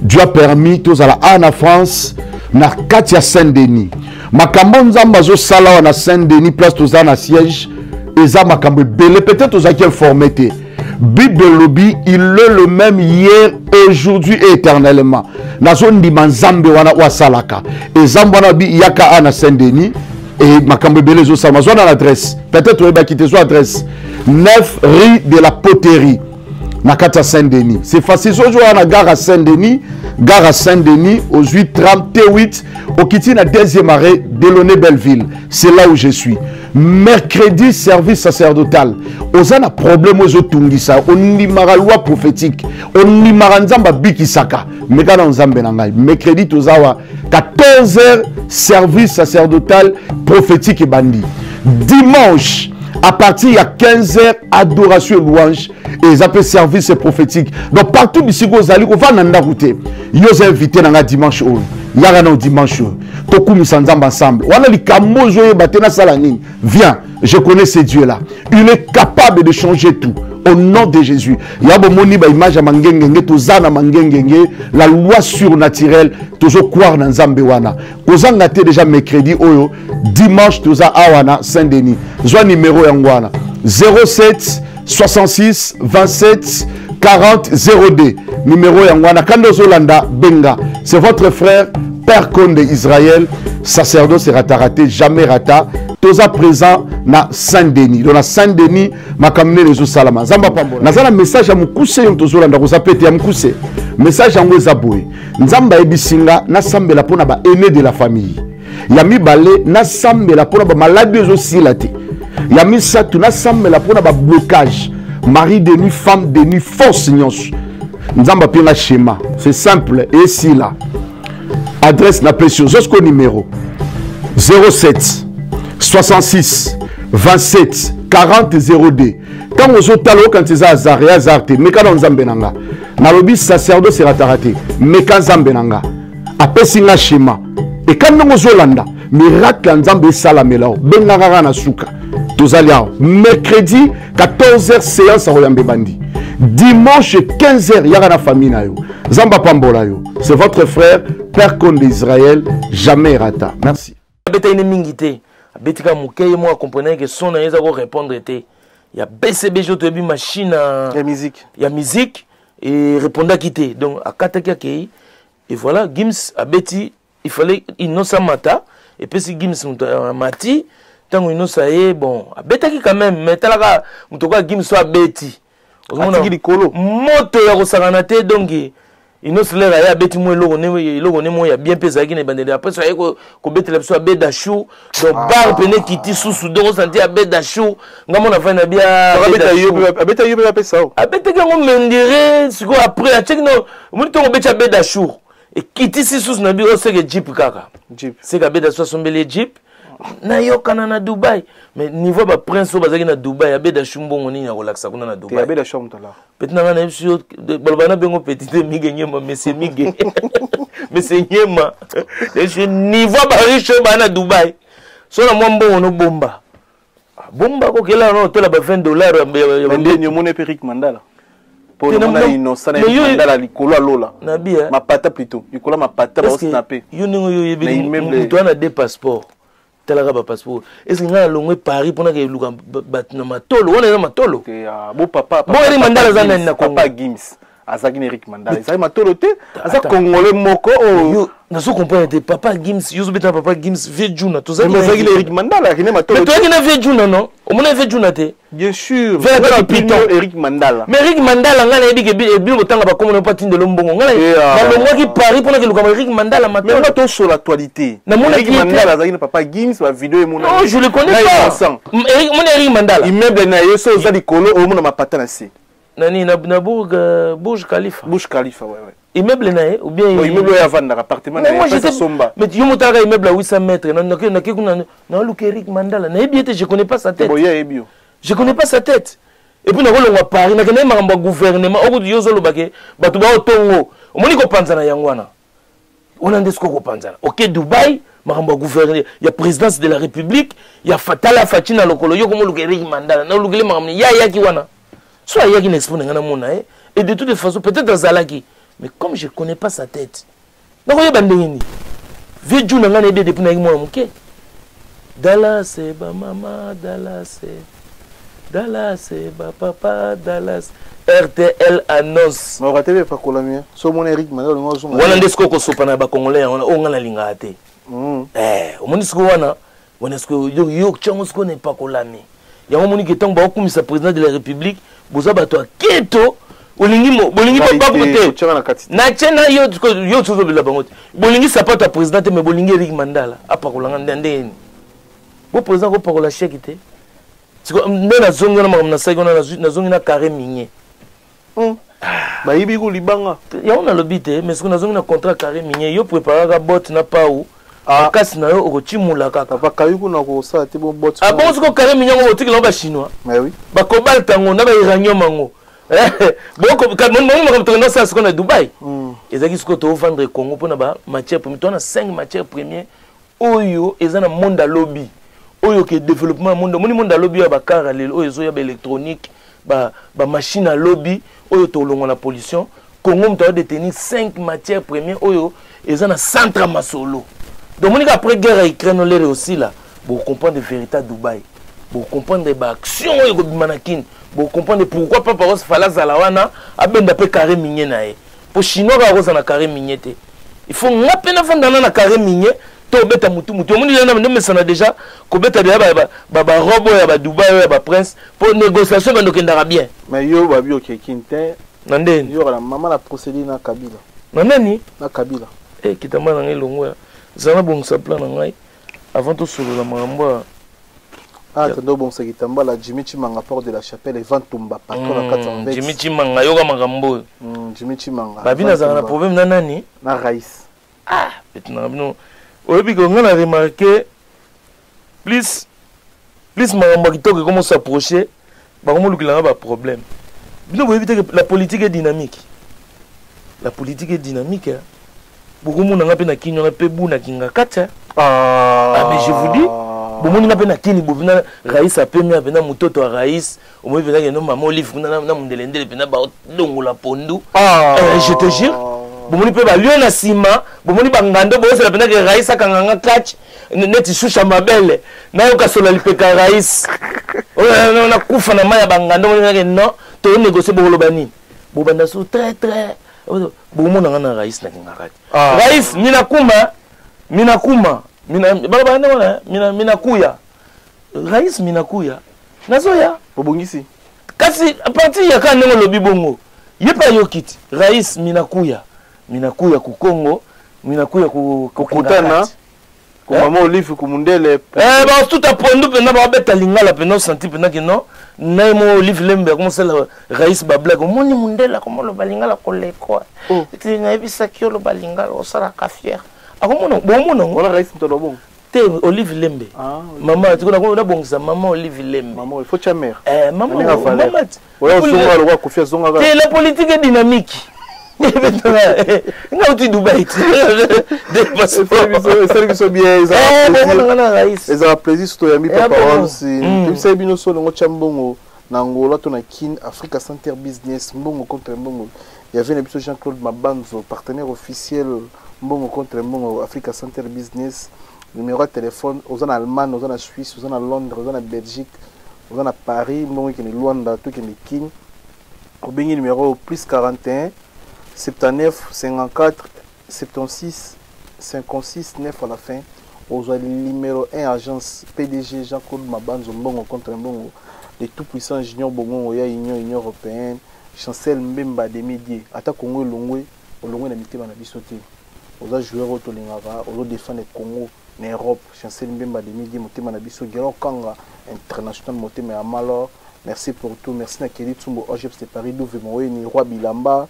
Dieu a permis, tous à la Anna France, na Katia Saint-Denis. Macambo Zamba zo sala na Saint-Denis, place tous à la siège, et ça Macambo Bele, peut-être aux acquis informétés. Bible lobby, il est le même hier, aujourd'hui et éternellement. Na zone diman Zambé wana wa salaka. Et Zamba na bi yaka ana Saint-Denis. Et Macambo Bele zo sala, zo na l'adresse. Peut-être on va quitter son adresse. 9 rue de la Poterie, Nakata Saint-Denis. C'est facile. Aujourd'hui, on a gare à Saint-Denis, aux 8h38, au Kittina, 2e arrêt, Delaunay-Belleville. C'est là où je suis. Mercredi, service sacerdotal. On a un problème aux Otungisa. On y mara loi prophétique. On y mara nzamba bikisaka. Mais quand on zambe nangai, mercredi, tozawa, 14h, service sacerdotal, prophétique et bandit. Dimanche, à partir de 15h, adoration et louange. Et ils appellent service prophétique. Donc partout d'ici que vous allez, on va dans la route. Ils vous invitent dans la dimanche. Il y a un dimanche. Tokumi Sanzamba ensemble. On a les camozo et Batena Salani. Viens, je connais ce Dieu-là. Il est capable de changer tout. Au nom de Jésus. Il y a une image à Mangengenge, Tozana Mangengenge, la loi surnaturelle, toujours croire dans Zambewana. Kozan a déjà mercredi, Oyo, dimanche, Toza Awana, Saint-Denis. Zoa numéro Yangwana. 07 66 27 40 02. Numéro Yangwana. Kando Zolanda, Benga. C'est votre frère, Père Konde Israël, sacerdoce et rataraté, jamais rata. Toza présent na Saint-Denis. Donc na Saint-Denis, ma kamine les salama. Zamba pambo. Nazala message à mukuse yon tozo landa koza pete ya mukuse. Message à mwezaboué. Nzamba ebisinga na sambe la pona ba aîné de la famille. Yami balé na sambe la pona ba malade zo silate. Yami satu na sambe la pona ba blocage. Mari de nuit, femme de nuit, force nyons. Nzamba pe na schéma. C'est simple et si là. Adresse na précieuse. Jusqu'au numéro 07 66 27 40 02. Quand on talo quand tu as Zaria Zarte, mais quand on zambenanga, Nalobi sacerdoce sera taraté, mais quand zambenanga, après singa schéma, et quand on zolanda, miracle en zambe salamela, benagara na souka, tozalia, mercredi 14h séance à Royambe Bandi, dimanche 15h Yarana Famina yo, Zamba Pambola yo, c'est votre frère, Père Konde Israël, jamais rata. Merci. Betika Moukeye, moi, comprenais que son aïe à répondre était. Il y a BCBG, autobi machine à. Il y a musique, et répondre à quitter. Donc, à Kataka Kei, et voilà, Gims, à Betty, il fallait, il non s'amata, et puis si Gims nous a mati tant une ça est bon à bêta qui quand même mais t'as là nous toi Gims soit bêti moto ya kosakanate donc inoslera ya bêti moi logo ne moi ya bien pesaki na bandela après ça ko betela soit bêta chou donc bar pene kiti sous de ressentir à bêta chou ngamo na fana bia bêta yobe la pesa a bêta que on mendire ce qu'on après à check non moi to bêta bêta chou et kiti sous na biro c'est que jeep kaka jeep c'est que bêta soit son belé jeep na yo kana na Dubai mais niveau ba prince o bazaki na Dubai ya beda shumbo ngoni ya relaxa kuna na Dubai ya beda shumbo tala petit na na msio balbana bengo petit mi gagner ma monsieur migé monsieur nyema je niveau ba riche ba na Dubai so na mwambo ono bomba bomba ko kila no tola ba $20 ndenyo mon Eric Mandala pour le monde innocent Mandala likolo alola na bia mapata plutôt likolo mapata ba snapper yo ningo yo yebi toi na deux passeports passeport est-ce qu'il y a un Paris pour que Luka batna matolo on est matolo bon papa bon Eric Mandala zana na papa Gims azaki Eric Mandala ça matolo te azaki congolais moko yo na so comprendre papa Gims yo zobeta papa Gims vieux juna to zaki Eric Mandala qui na matolo mais toi qui na vieux juna non au moins vieux juna te bien sûr vers Piton Eric Mandala mais Eric Mandala ngana yebi ke bien tanga ba comme on pas tinde lombongo ngana ba longo qui Paris pour que Luka Eric Mandala matolo mais on est sur l'actualité na mon Eric Mandala azaki na papa Gims la vidéo et mon non je le connais pas Eric mon Eric Mandala immeuble na yo so zali kolo au monde ma patana si nani na Burj Khalifa. Burj Khalifa, ouais. Immeuble naé ou bien immeuble à vendre appartement mais moi j'étais Somba. Mais tu montarais immeuble à 800 mètres. Non, Luka Eric Mandala. Je connais pas sa tête. Je connais pas sa tête. Et puis on va Paris, on a un gouvernement. On a dit Yozolo Baké, Batouba Otongo. On a dit qu'on pense à Yangwana. On a dit qu'on pense à. Ok, Dubaï, Maramba gouverneur. Il y a présidence de la République. Il y a Fatala Fatina Lokolo. Il y a Luka Eric Mandala. On a dit Maramba Yaya Kiwana. Soit il y a qui n'exprime rien à mon avis, et de toutes les façons, peut-être dans Zalaki. Mais comme je ne connais pas sa tête, donc il y a des gens qui ont été depuis que moi, ok? Dallas, ba maman, Dallas, ba papa, Dallas. RTL annonce. On va te faire pas quoi la mienne. Sur mon Eric, madame, on a des scopes au sopan à bas congolais, on a la ligne à thé. Au moins, on a ce que je connais pas quoi la mienne. Il y a un moment qui est en bas, comme le président de la République. Vous avez toi keto bolingi bolingi pas côté na chena yo tout le bangote bolingi ça pas ta présidente mais bolingi Eric Mandala apa ko langa ndende bo président ko pakola chèque té siko ndena zonga na mamna sa ko na zonga na carré minier ba yibi ko libanga ya on a lobité mais siko na zonga na contrat carré minier yo préparer ka botte na pau a casse na yo ko chimula kaka ba kayuko na ko sa té bon botte a bon siko carré minier ko tikla ba chinois mais oui ba cobalt ngo na ba iranien mango beaucoup quand mon tourner ça ce qu'on a Dubaï et ça qui ce que tu vendre Congo pour na matière première toi na 5 matières premières oyo et ça na monde lobby oyo que développement monde lobby ba car oyo zo ya électronique ba machine à lobby oyo to longo la pollution Congo doit détenir 5 matières premières oyo et ça na centre masolo donc monique après guerre Ukraine les aussi là pour comprendre véritable Dubaï pour comprendre ba action oyo ko bimanakin pour comprendre pourquoi Papa Rolls fallait Zalawana a ben d'après carré minier naé pour chinois Rolls na carré minier té il faut na pena vendre na carré minier to beta mutu on dit na mais ça na déjà ko beta déjà ba robo ya ba Dubai ya ba prince pour négociation ba ndokendara bien mais yo ba bio kekinte nandeni yo la maman la procédé na Kabila nandeni na Kabila eh kitamba na ngelongo ya zana bongsa plan na ngai avant tout sur la mambo. Ah, t'as bon, c'est la Jimmy Chimanga, porte de la chapelle et Vantumba, patron à 420. Jimmy Chimanga, Yoga Magambo. Jimmy Chimanga. La vie n'a pas de problème, Nanani. La raïs. Ah, maintenant, non. Au début, on a remarqué, plus Magambarito qui commence à s'approcher, Bagamo Lugla a un problème. Nous voyons que la politique est dynamique. La politique est dynamique. Beaucoup de gens n'ont pas de qui n'ont pas de qui n'ont pas de ah, mais je vous dis. Bon, on a peine à qui ni bouvna raïs a peine à peine mutoto raïs au moins venant non maman livre na na mundelende peine ba longo la pondu ah je te jure bon on peut ba lieu na sima bon on ba ngando bo c'est peine que raïs a kanganga catch net shusha mabele na ukasola lipeka raïs on a kufa na maya ba ngando non to négocier bo lobani bo banda sou très bon on a na raïs na kanganga raïs ni na kuma Olive Lembe. Maman, tu connais maman Olive Lembe. Maman, il faut ta mère. Maman, la politique est dynamique. Tu Dubaï. C'est bien. Ils ont plaisir sur toi, Papa Rolls. Tu sais, ils sont dans Chambongo, Nangola, Tonakin, Africa Center Business, Mbongo contre Mbongo. Il y avait un épisode Jean-Claude Mabanzo, partenaire officiel Mbongo contre Mbongo, Africa Center Business. Numéro de téléphone, aux en Allemagne, aux en Suisse, aux en Londres, aux en Belgique, aux en Paris, nous qui sommes Luanda, tout qui sommes au Béni numéro plus 41 79 54 76 56 9 à la fin, aux numéro 1 agence PDG Jean-Claude Mabanzo Mbongo contre Mbongo, les tout-puissants juniors Bongo, Oya Union européenne, Chancel Mbemba des médias, attaque Congo Longwe, au Longwe d'amitié Manabisoté, aux joueurs au Tolingara, aux défendre Congo. En Europe, Chancel Mbemba de Midi, Motema Nabiso, Guéron Kanga, international Motema Amalor, merci pour tout, merci Nakeli Tsumbo, Ojeb Stepari, Douve Moeni, Roi Bilamba,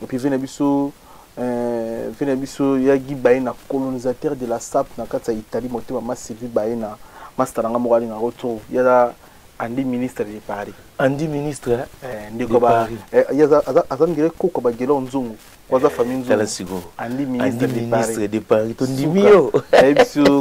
et puis Venabiso, Yagi Baena, colonisateur de la SAP, Nakata Italie, Motema Massivi Baena, Mastaranga Morali Naroto, Yada, Andy ministre de Paris. Andy ministre de Paris. Yada, Azam Greko, Kabagelo Nzungu. Andy ministre de Paris, ton dimio.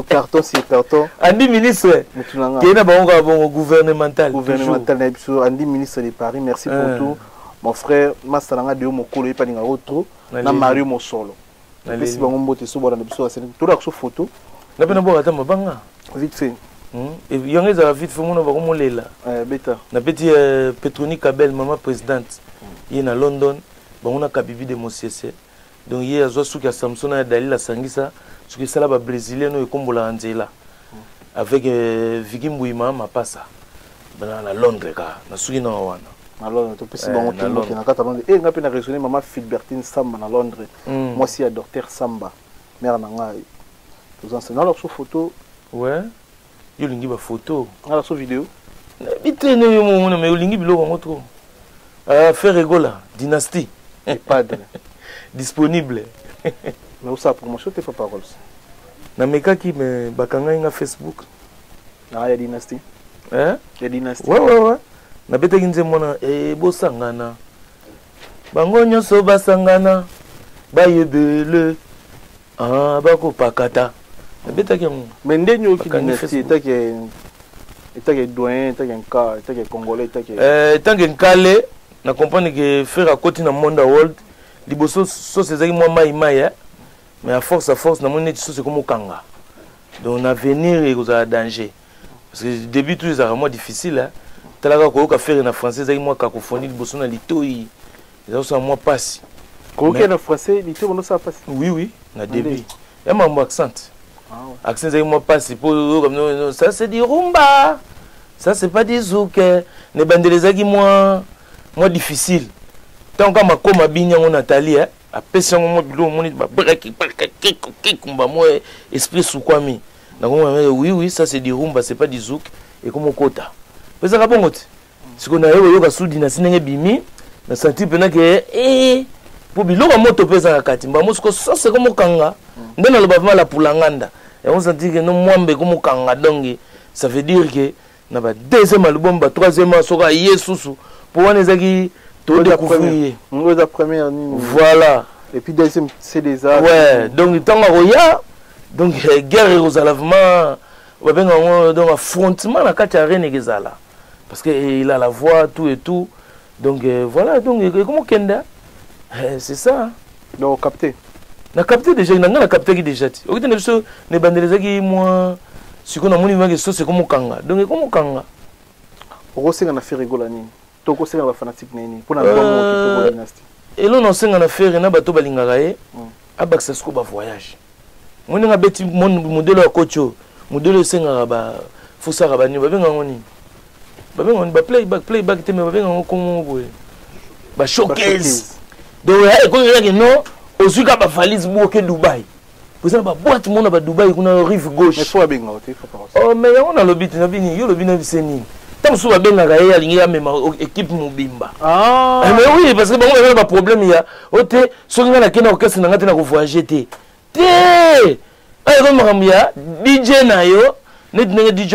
Carton c'est carton. Andy ministre. Qui est là-bas gouvernemental. Gouvernemental. Andy ministre de Paris, merci pour tout. Mon frère, Massalanga de Mokolo et Paninga Otro, na Mario Mosolo. Merci beaucoup pour tes souvenirs de l'épisode. Tout là que ce photo. Là ben on va attendre banga. Vite fait. Et y en a la vite fait mon va comme là. Beta. Na petit Petroni Kabel maman présidente. Il est à London. On a Kabibi de Mosiese. Donc, il y a Zosuka Samson et Dalila Sangisa, ce qui est brésilien et Kombola Angela. Avec Vigim Bouima, ma passa. À Londres, je Londres. Et on a raisonné maman Filbertine Samba à Londres. Moi aussi, docteur Samba. Mère Nanga. Vous enseignez alors sur photo. Ouais. Il y a une photo. Alors sur vidéo. Il y a une vidéo. Ferregola, dynastie. Et pas de... disponible. Mais où ça pour moi, je te fais parole. Nameka qui me bakanga inga Facebook. Ah, la dynastie. Hein? La dynastie. Ouais. Na bete kinze mona e bosangana. Bango nyonso basangana. Bayebele. Ah, bako pakata. Na bete ki mon. Mais ndenyo ki dynastie ta ki ta ki doyen, ta ki nka, ta ki congolais, ta ki ta ki nkale. Je comprends que faire à côté dans le monde world, les bossos sont des moi maïmaï, mais à force, dans mon étude, c'est comme au Kanga. Donc, l'avenir est un danger. Parce que le début, tout est vraiment difficile. Tu as qu'à faire en français, c'est moi cacophonie, les bossos dans l'Italie, ils ont moi passe. Quand tu es en français, l'Italie, on a passé. Oui, dans le début. Il y a un accent. Accent, c'est moi passe. Ça, c'est du rumba. Ça, c'est pas des zouk. Les bandes, moi. Moi difficile. Tant que je suis en Nathalie, après ce moment, esprit sous quoi mi. Oui, ça c'est du rumba, c'est pas du zouk. Et comme au quota. Mais ça va bon. Si on a eu la soudination, on a eu senti que pour bilo la moto pesa la carte. Ça c'est comme au Kanga. Dans le bâtiment la Poulanganda. Et on sentit que nous moambé comme au Kanga donc ça veut dire que na ba deuxième album, ba troisième sera Yesusu. Pour les agis, tout découvrir. Première. Voilà. Et puis deuxième, c'est des arts. Ouais. Donc le temps roya, donc guerre et aux alavements, donc affrontement la Katharine et Gezala, parce qu'il a la voix, tout et tout. Donc voilà. Donc comment Kenda, c'est ça. Donc capté. On a capté déjà. On a capté qui déjà. Au lieu de nous ne bander les agis moi, si qu'on a mon image c'est comme Kanga. Donc comme Kanga. On sait qu'on a fait rigoler. Toko c'est un fanatique nini pour la dynastie. Et l'on enseigne en affaire na bato balingarae abaxasko ba voyage. On a bêti modèle à cocho, modèle à Foussa Rabani, on va playback, mais on va showcase. Donc, non, on suit la valise bouquet Dubaï. Vous avez boîte monde à Dubaï, on a la rive gauche. Oh, mais on a le bit, on a le bit, tant que vous avez même équipe Mobimba. Ah, mais oui, parce que bon, on a un problème. Il y a un orchestre qui a été voyagé. DJ Nayo, DJ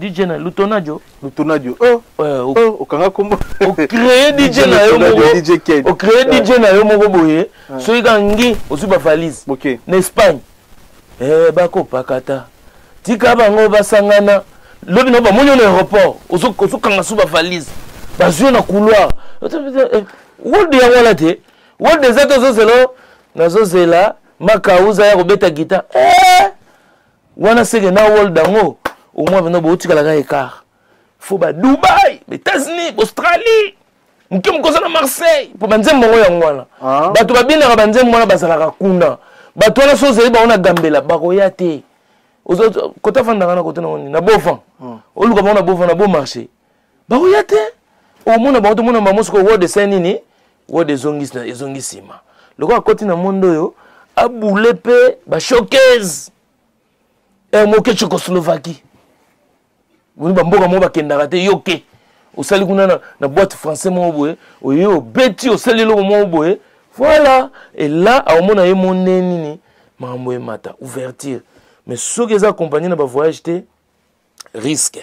DJ Lutonadio. Lutonadio. Oh, on crée DJ Nayo. On crée DJ Nayo. On crée valise. En Espagne. Bako Pakata. Tikabango Basangana. L'autre n'a pas mon aéroport, aux autres quand on a sous la valise, dans une couloir. Où est-ce où est-ce là, Macao, Zaire, Robeta Guita. Eh! On a c'est que na wall d'ango. Au moins maintenant beaucoup de la écart. Faut pas Dubaï, les États-Unis, Australie. Nous sommes comme ça à Marseille. Pour banzer mon roi en voilà. Bah tu vas bien à banzer mon bas à la racunda. Bah toi la sauce est bah on a Gambela, Baroyate. Aux autres, quand on a côté, on a beau vent. On a beau vent, on a beau marché. Bah, oui, au monde, on a beau vent, de Saint-Nini, on a des zongis, des zongissima. Le gars, côté, on a monde, a boulé, bah, showcase. Et moqué Tchécoslovaquie. On a beau vent, on a des yoke. Au salut, on a la boîte française, mon boué. Au béti, au salut, mon boué. Voilà. Et là, au monde, on a mon nini, mamoué mata, ouverture. Mais ceux qui sont accompagnés dans le voyage, c'est risque.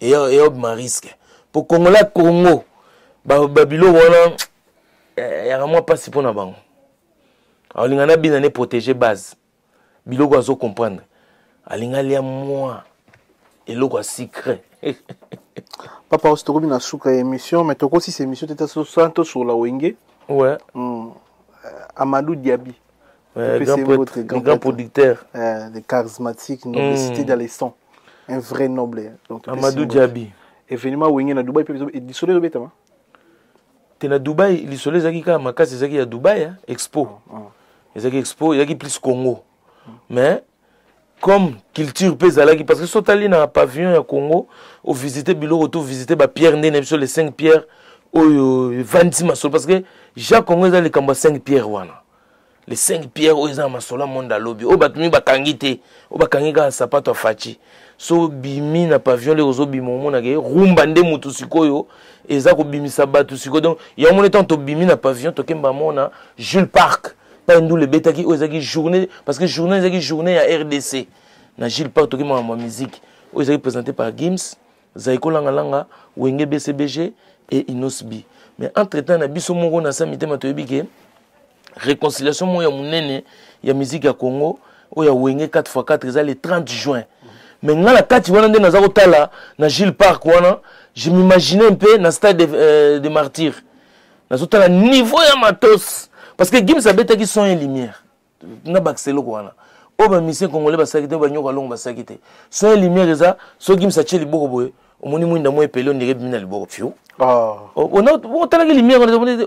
Et il y a un risque. Pour le Congo, le Babylon, il y a un passé pour le Congo. Alors, il y a bien protéger la base. Il faut comprendre. Il y a moins. Il y a secret. Papa, si tu as une émission, mais tu as aussi une émission, tu as sur la Wenge. Ouais. Amadou Diaby. Ouais, grand producteur. Des charismatiques, noblesse dans les sons. Un vrai noble. Donc, Amadou Diaby. Événement où il est à Dubaï, il est isolé de Bétama. Tu es à Dubaï, il est isolé de Dubaï, Expo. Il est Expo, il est plus Congo. Mais, comme culture pésalaki, parce que si tu allé dans un pavillon au Congo, on visite Bilo, on visite Pierre Nene, les 5 pierres, Vandima, parce que Jacques Congo, il y a 5 pierres. Les 5 pierres où ils ont massé le monde à l'objet. Au battu, bakangité, au bakangiga sapato fachi. So bimi na pavillon les oiseaux bimomo na gaye. Rumbande mutusikoyo. Ezako bimi sabato siko. Donc y a mon étant to bimi na pavillon to kemba mona Jules Park. Pas nous le bêta qui oisaki journée parce que journée oisaki journée à RDC. Na Jules Park to kemba ma musique. Oisaki présenté par Gims, Zaïko Langa Langa, Wenge BCBG et Inosbi. Mais entre temps na biso mongo na samité matoyebike. Réconciliation, moi, il y a musique à Congo, il y a Wenge 4x4, le 30 juin. Mais dans la 4, dans Gilles Park, je m'imaginais un peu dans le stade des martyrs. Dans le niveau de matos. Parce que Gims a bêté qui sont en lumière. Dans Baxelo, les musiciens congolais sont en lumière. Sont en lumière, so Gims a tué les bourgeois. On a on a dit que tu es ambassadeur. Parce que on a dit ah, le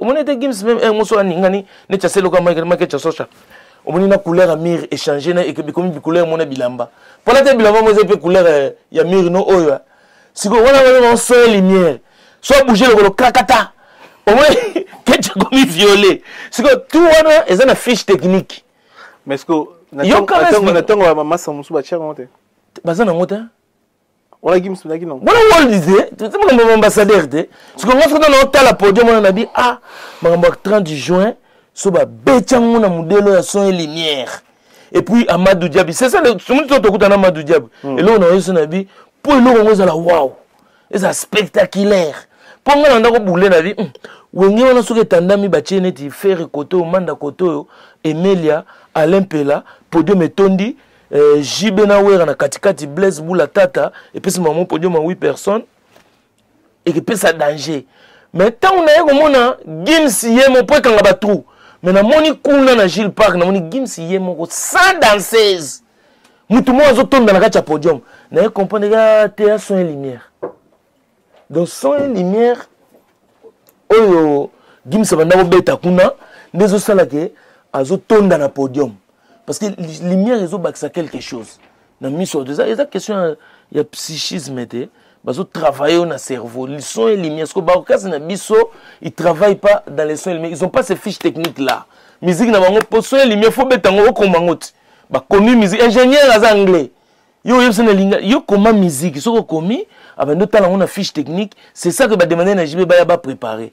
30 juin, il y a un modèle à son lumière. Et puis, Amadou Diaby. C'est ça, tout le monde écoute Amadou Diaby. Et là, on a dit pour nous, on a waouh, c'est spectaculaire. Pour nous, on a boulé la vie. On a dit Tandami Bacheneti, Ferre Koto, Manda Koto, Emelia, Alain Pela, Podium et Tondi. JB Nawera na katikati Blaise Boula Tata et puis ce moment podium à 8 personnes et qui peut ça danger mais tant on a eu comme on a Gims yé mon point quand on a battu mais na moni kuna na Gilles Park na moni Gims yé mon 100 danseuses mutu mo azo tombe na katia podium na yé comprendre ya théâtre son et lumière donc son et lumière oyo Gims banda ko beta kuna ndezo sala ke azo tonda na podium. Parce que les lumières, ils ont quelque chose. Dans la question, il y a psychisme. Ils travaillent dans le cerveau. Les sons et les lumières. Parce que les gens ne travaillent pas dans les sons et les lumières. Ils n'ont pas ces fiches techniques-là. La musique, pour sons et les lumières, il faut mettre en haut. Musique. Ingénieur, c'est anglais. Yo comment musique ils sont commis avec notamment on a fiche technique c'est ça que va demander na JB ba préparer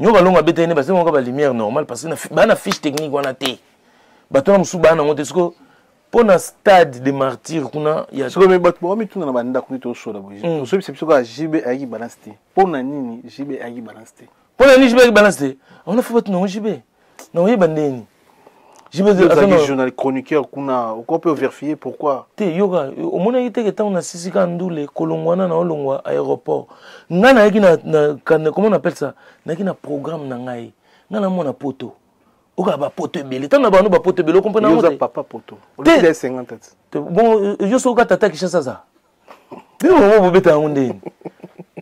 nous allons abétene parce qu'on a lumière normale parce que na fiche technique on a té ba to musu ba na ngote soko pour na stade des martyrs kuna ya soko me bat pour mi tuna na ba nda kuni to so da bo so c'est soko JB a qui balance té pour na nini JB a qui balance té pour na nini JB a qui balance té on a fait votre nom JB non oui bandeni les journalistes chroniqueurs qu'on peut vérifier pourquoi. Yoga, au moment où il était on a six candous les Colongwana na Olongwa aéroport. Nana qui na comment on appelle ça? Nana qui na programme nangai. Nana mon apoto. Oga ba poto belé. Tant na ba no ba poto belé. Comprenez moi. Yoga papa poto. Olé 50 têtes. Bon, yo soka tata qui chasse ça. Mais on va bêter à ondé.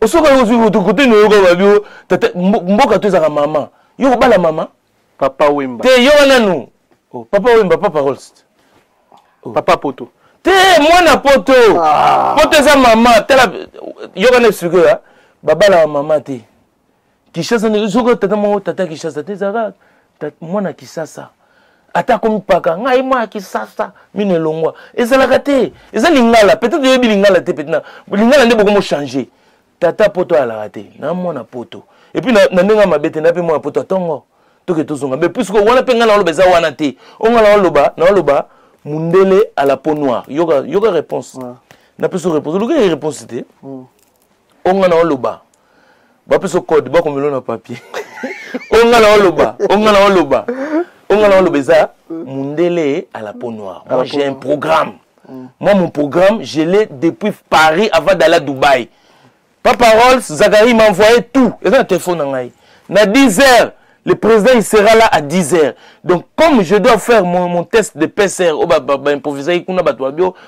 On soka yo sur tout côté no yoga ba bio. Tata mboka tu zaka maman. Yo ba la maman. Papa Wemba. Te yo nanu. Oh, papa Wemba, Papa Rolls. Oh. Papa Poto. T'es moi na Poto. Ah. Poto sa maman. T'es la. Yoga ne suge là. Baba la maman t'es. Kishasa ne suge tata mo tata kishasa t'es zaga. Tata moi na kishasa. Ata komi paka. Ngai moi kishasa. Mine longwa. Ezala kate. Ezala lingala. Peut-être yobi lingala t'es peut-être. Lingala ne beaucoup changer. Tata Poto a la raté. Na moi na Poto. Et puis na nenga ma bête na pe moi Poto tongo. Mais puisque on a penga na lo beza wana te on a na lo ba mundele à la peau noire yoga réponse na peso réponse le gars réponse te on a na lo ba ba peso code ba comme le na papier on a na lo beza mundele à la peau noire. Moi j'ai un programme, moi mon programme je l'ai depuis Paris avant d'aller à Dubaï. Papa Rolls Zacharie m'a envoyé tout et un téléphone na 10h. Le président il sera là à 10h. Donc comme je dois faire mon test de PCR, improviser, il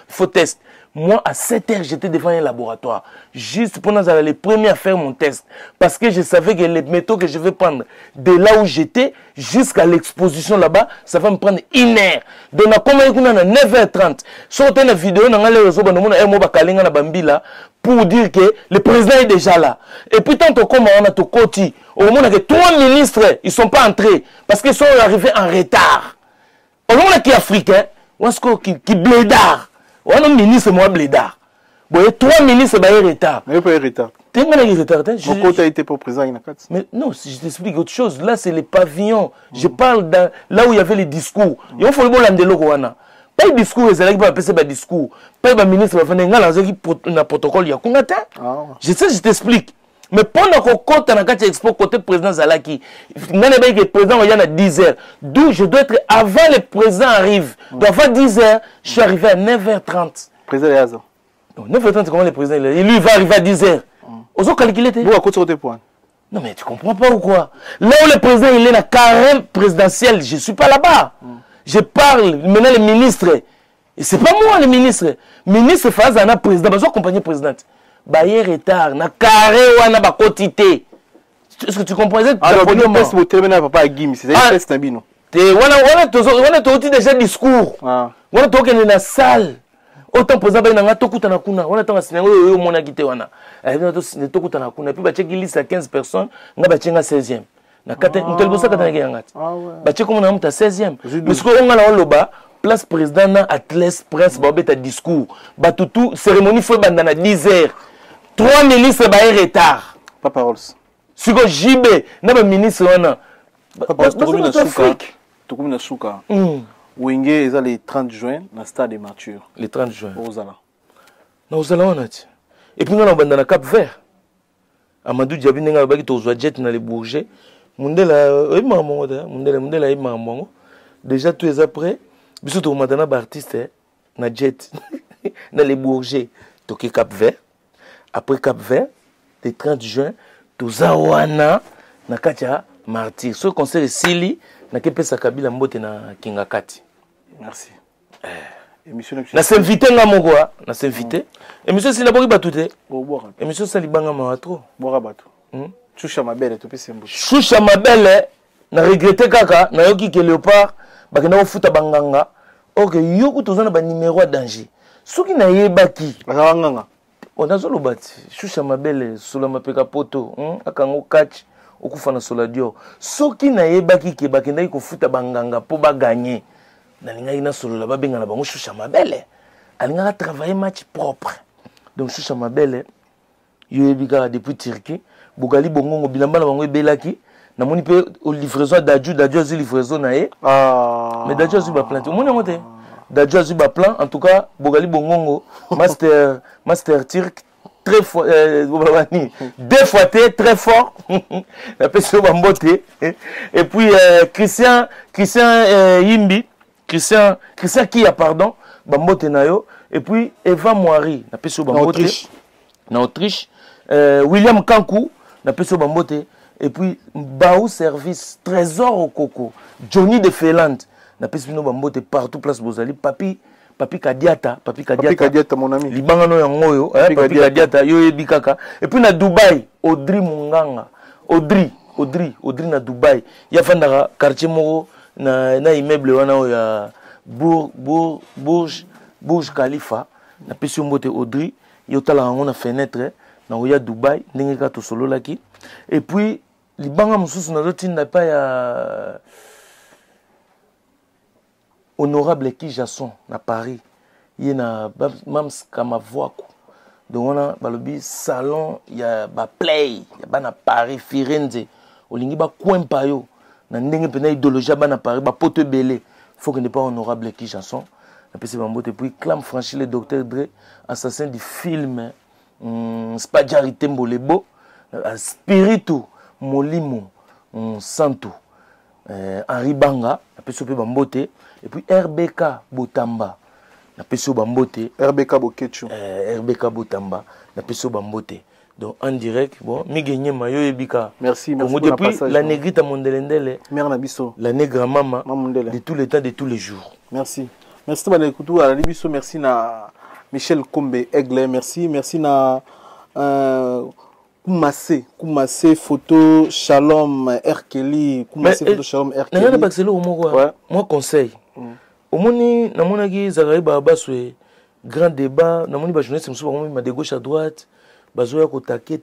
faut test. Moi à 7h j'étais devant un laboratoire. Juste pour nous aller les premiers à faire mon test. Parce que je savais que les métaux que je vais prendre de là où j'étais jusqu'à l'exposition là-bas, ça va me prendre une heure. Donc à 9h30. Sortez une vidéo, on a les réseaux, pour dire que le président est déjà là. Et puis tant qu'on a tout côté, au moment où 3 ministres ils sont pas entrés parce qu'ils sont arrivés en retard. Au moment où qui africain, on se qui blédard. On a un ministre moi blédard. Bon, 3 ministres bah en retard. Mais pas en retard. T'es malade en retard. Mon côté a été pour président Inakatsi. Mais non, je t'explique autre chose. Là c'est les pavillons. Je parle là où il y avait les discours. Il faut le bon landelo wana. Pas de discours, les élèves vont appeler ça des discours. Pas de ministre va venir dans un protocole. Je sais, je t'explique. Mais pendant qu'on compte dans la expo côté président Zalaki, le président il y en a 10h. D'où je dois être avant le président arrive. Donc avant 10h, je suis arrivé à 9h30. Président Yazo. 9h30, comment le président il est? Lui va arriver à 10h. Vous avez calculé? Non mais tu comprends pas ou quoi? Là où le président il est dans le carême présidentiel, je suis pas là-bas. Je parle, maintenant les ministres, et c'est pas moi les ministres, ministre Fazana président, je suis accompagné présidente. Bayer retard, na carré ou na quantité. Est-ce que tu comprends? Alors, on passe pour terminer papa Gims, c'est un test nabino. On a déjà discours. On a toqué dans la salle. Autant président on a toqué na kuna, on a toqué na yo mon agité wana. Et puis on a toqué na kuna, puis ba tcheki liste à 15 personnes, on a ba tchenga 16e. Na kata ntelbosa kata ngati. Ba tcheko mona muta 16e. Parce que on a loba place président na atlas prince ba beta discours. Ba tutu cérémonie foi banda na 10h. 3 ministres ba en retard. Papa Rolls. Siko JB na ba ministre wana. Papa Rolls to komina suka. Wenge eza le 30 juin na stade des martyrs. Le 30 juin. Ozala. Na ozala onati. Et puis na banda na Cap Vert. Amadou Diaby nga ba ki to zwa jet na le Bourget. Mundela e mamango. Déjà tous les après, bisoto madana ba artiste na jet na les Bourget, toki Cap Vert. Après Cap Vert, le 30 juin, tozawana na katia martyr. Ce concert Sili na kepesa kabila mbote na Kingakati. Merci. Émission na s'inviter nga mogoa, na s'inviter. Émission Sila bori batute. Bo boira. Émission Salibanga ma trop. Boira bato. Choucha ma belle, tu peux s'emboucher. Choucha ma belle, n'a regretté kaka, n'a yoki que Léopard, n'a foutu à Banganga, Ok, yoko tozana ba numéro à danger. Soki na yeba ki. Bakanganga. On a solo bati. Choucha mabele, sola mapeka poto, akango catch, okufana sola dio. Soki na yeba ki ke bakenda ikufuta banganga po ba gagner. Na linga ina solo la ba benga na bango choucha mabele. Alinga travailler match propre. Donc choucha mabele yebika depuis Turquie, bogali bongo bilamba na bango ebelaki. Na moni pe livraison d'adju azu livraison nae. Ah. Mais d'adju azu ba planté. Moni monté. D'adju azu ba plan en tout cas bogali bongongo master turc très fort deux fois très fort. La personne va mboter et puis Christian Yimbi, Christian qui a pardon, ba mboter nayo et puis Eva Moari, la personne va mboter na Autriche, William Kankou, la personne va mboter. Et puis, Baou Service, Trésor au Coco, Johnny de Féland, na pesino bambote partout, place Bozali, Papi Kadiata, mon ami. Libangano yangoyo, Papi Kadiata, Yoye Bikaka. Et puis, na Dubaï, Audrey Munganga, Audrey na Dubaï. Il y a un quartier moro, na immeuble, il y a Burj Khalifa, na pesino bote Audrey, il y a fenêtre, il y a Dubaï, il y a un solo là qui. Et puis, les banques moussous n'a pas à Honorable Kijasson à Paris. Il y a Mams Kamavouakou. Donc, on a le salon, il y a Play, il y a Paris, Firenze. Il y a Coin Payo. Il y a une idéologie à Paris, il y a Pote Belé. Il faut qu'on n'ait pas Honorable Kijasson. Et puis, Clam Franchi, le docteur Dre, assassin du film Spadiarité Mbolebo. Spiritu Molimo Santo Henri Banga na peso pe bambote et puis RBK Botamba na peso bambote RBK Bokechu RBK Botamba na peso bambote donc en direct bon mi gagné mayo ebika merci pour le passage la négrita mondelendele mère na biso la nègre mama de tous les temps de tous les jours merci bana kutu ala biso merci na Michel Kombe Aigle merci na Koumassé, photo, shalom, Erkeli, Koumassé, photo, shalom, Erkeli. Mais pas que c'est là où moi conseil. Au moni, na monaki Zacharie Babasoué, grand débat, na moni ba journée, c'est monsieur ba moni de gauche à droite, bazoya ko taqué.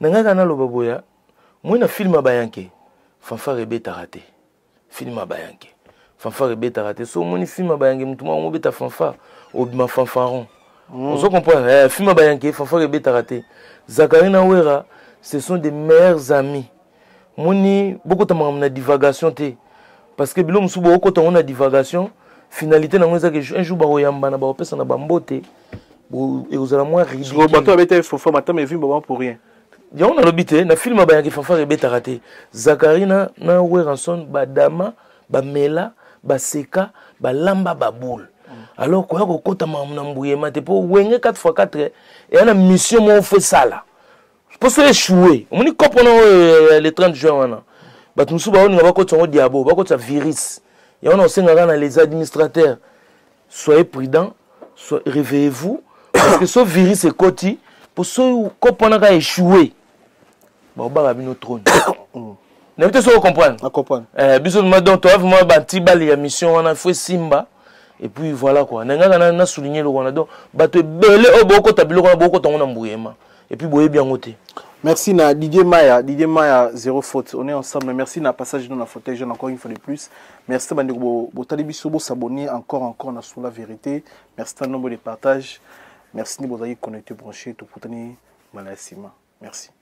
Na nga kana lo baboya, moi na film ba yanké, fanfare ebeta raté. Film ba yanké, fanfare ebeta raté. So moni film ba yanké, mutuma mo beta fanfare, o ma fanfaron. On se comprend, film ba yanké, fanfare ebeta raté. Zacharie Nawera, ce sont des meilleurs amis. Moni, beaucoup de gens ont divagation. Parce que beaucoup de gens ont divagation. Finalité, un jour, on a bamboté. Et vous allez moins ridicule. Je vais vous dire que vous avez vu pour rien. Il y a un film qui a été fait raté. Zacharie Nawera, Badama, Bamela, Baseka, Balamba, Baboul. Alors, quoi, quand tu as un pour Wenge 4x4, il y a une mission où on fait ça là. Je pense que c'est échoué. On ne comprend pas le 30 juin. Nous sommes diabo, un virus. Il y a un les administrateurs. Soyez prudents, réveillez-vous. Parce que ce virus est côté. Pour ceux qui comprennent qu'il a échoué, on va avoir notre trône. Vous avez besoin de comprendre. Vous et puis voilà quoi. On a souligné le Rwanda. Et puis boye bien côté. Merci na Didier Maya zéro faute. On est ensemble. Merci na passage dans la fauteuil jeune encore une fois de plus. Merci bandeko botalibiso bo s'abonner encore na sur la vérité. Merci nombre de partages. Merci ni bozayi connecté branché tout pour tenir malasima. Merci.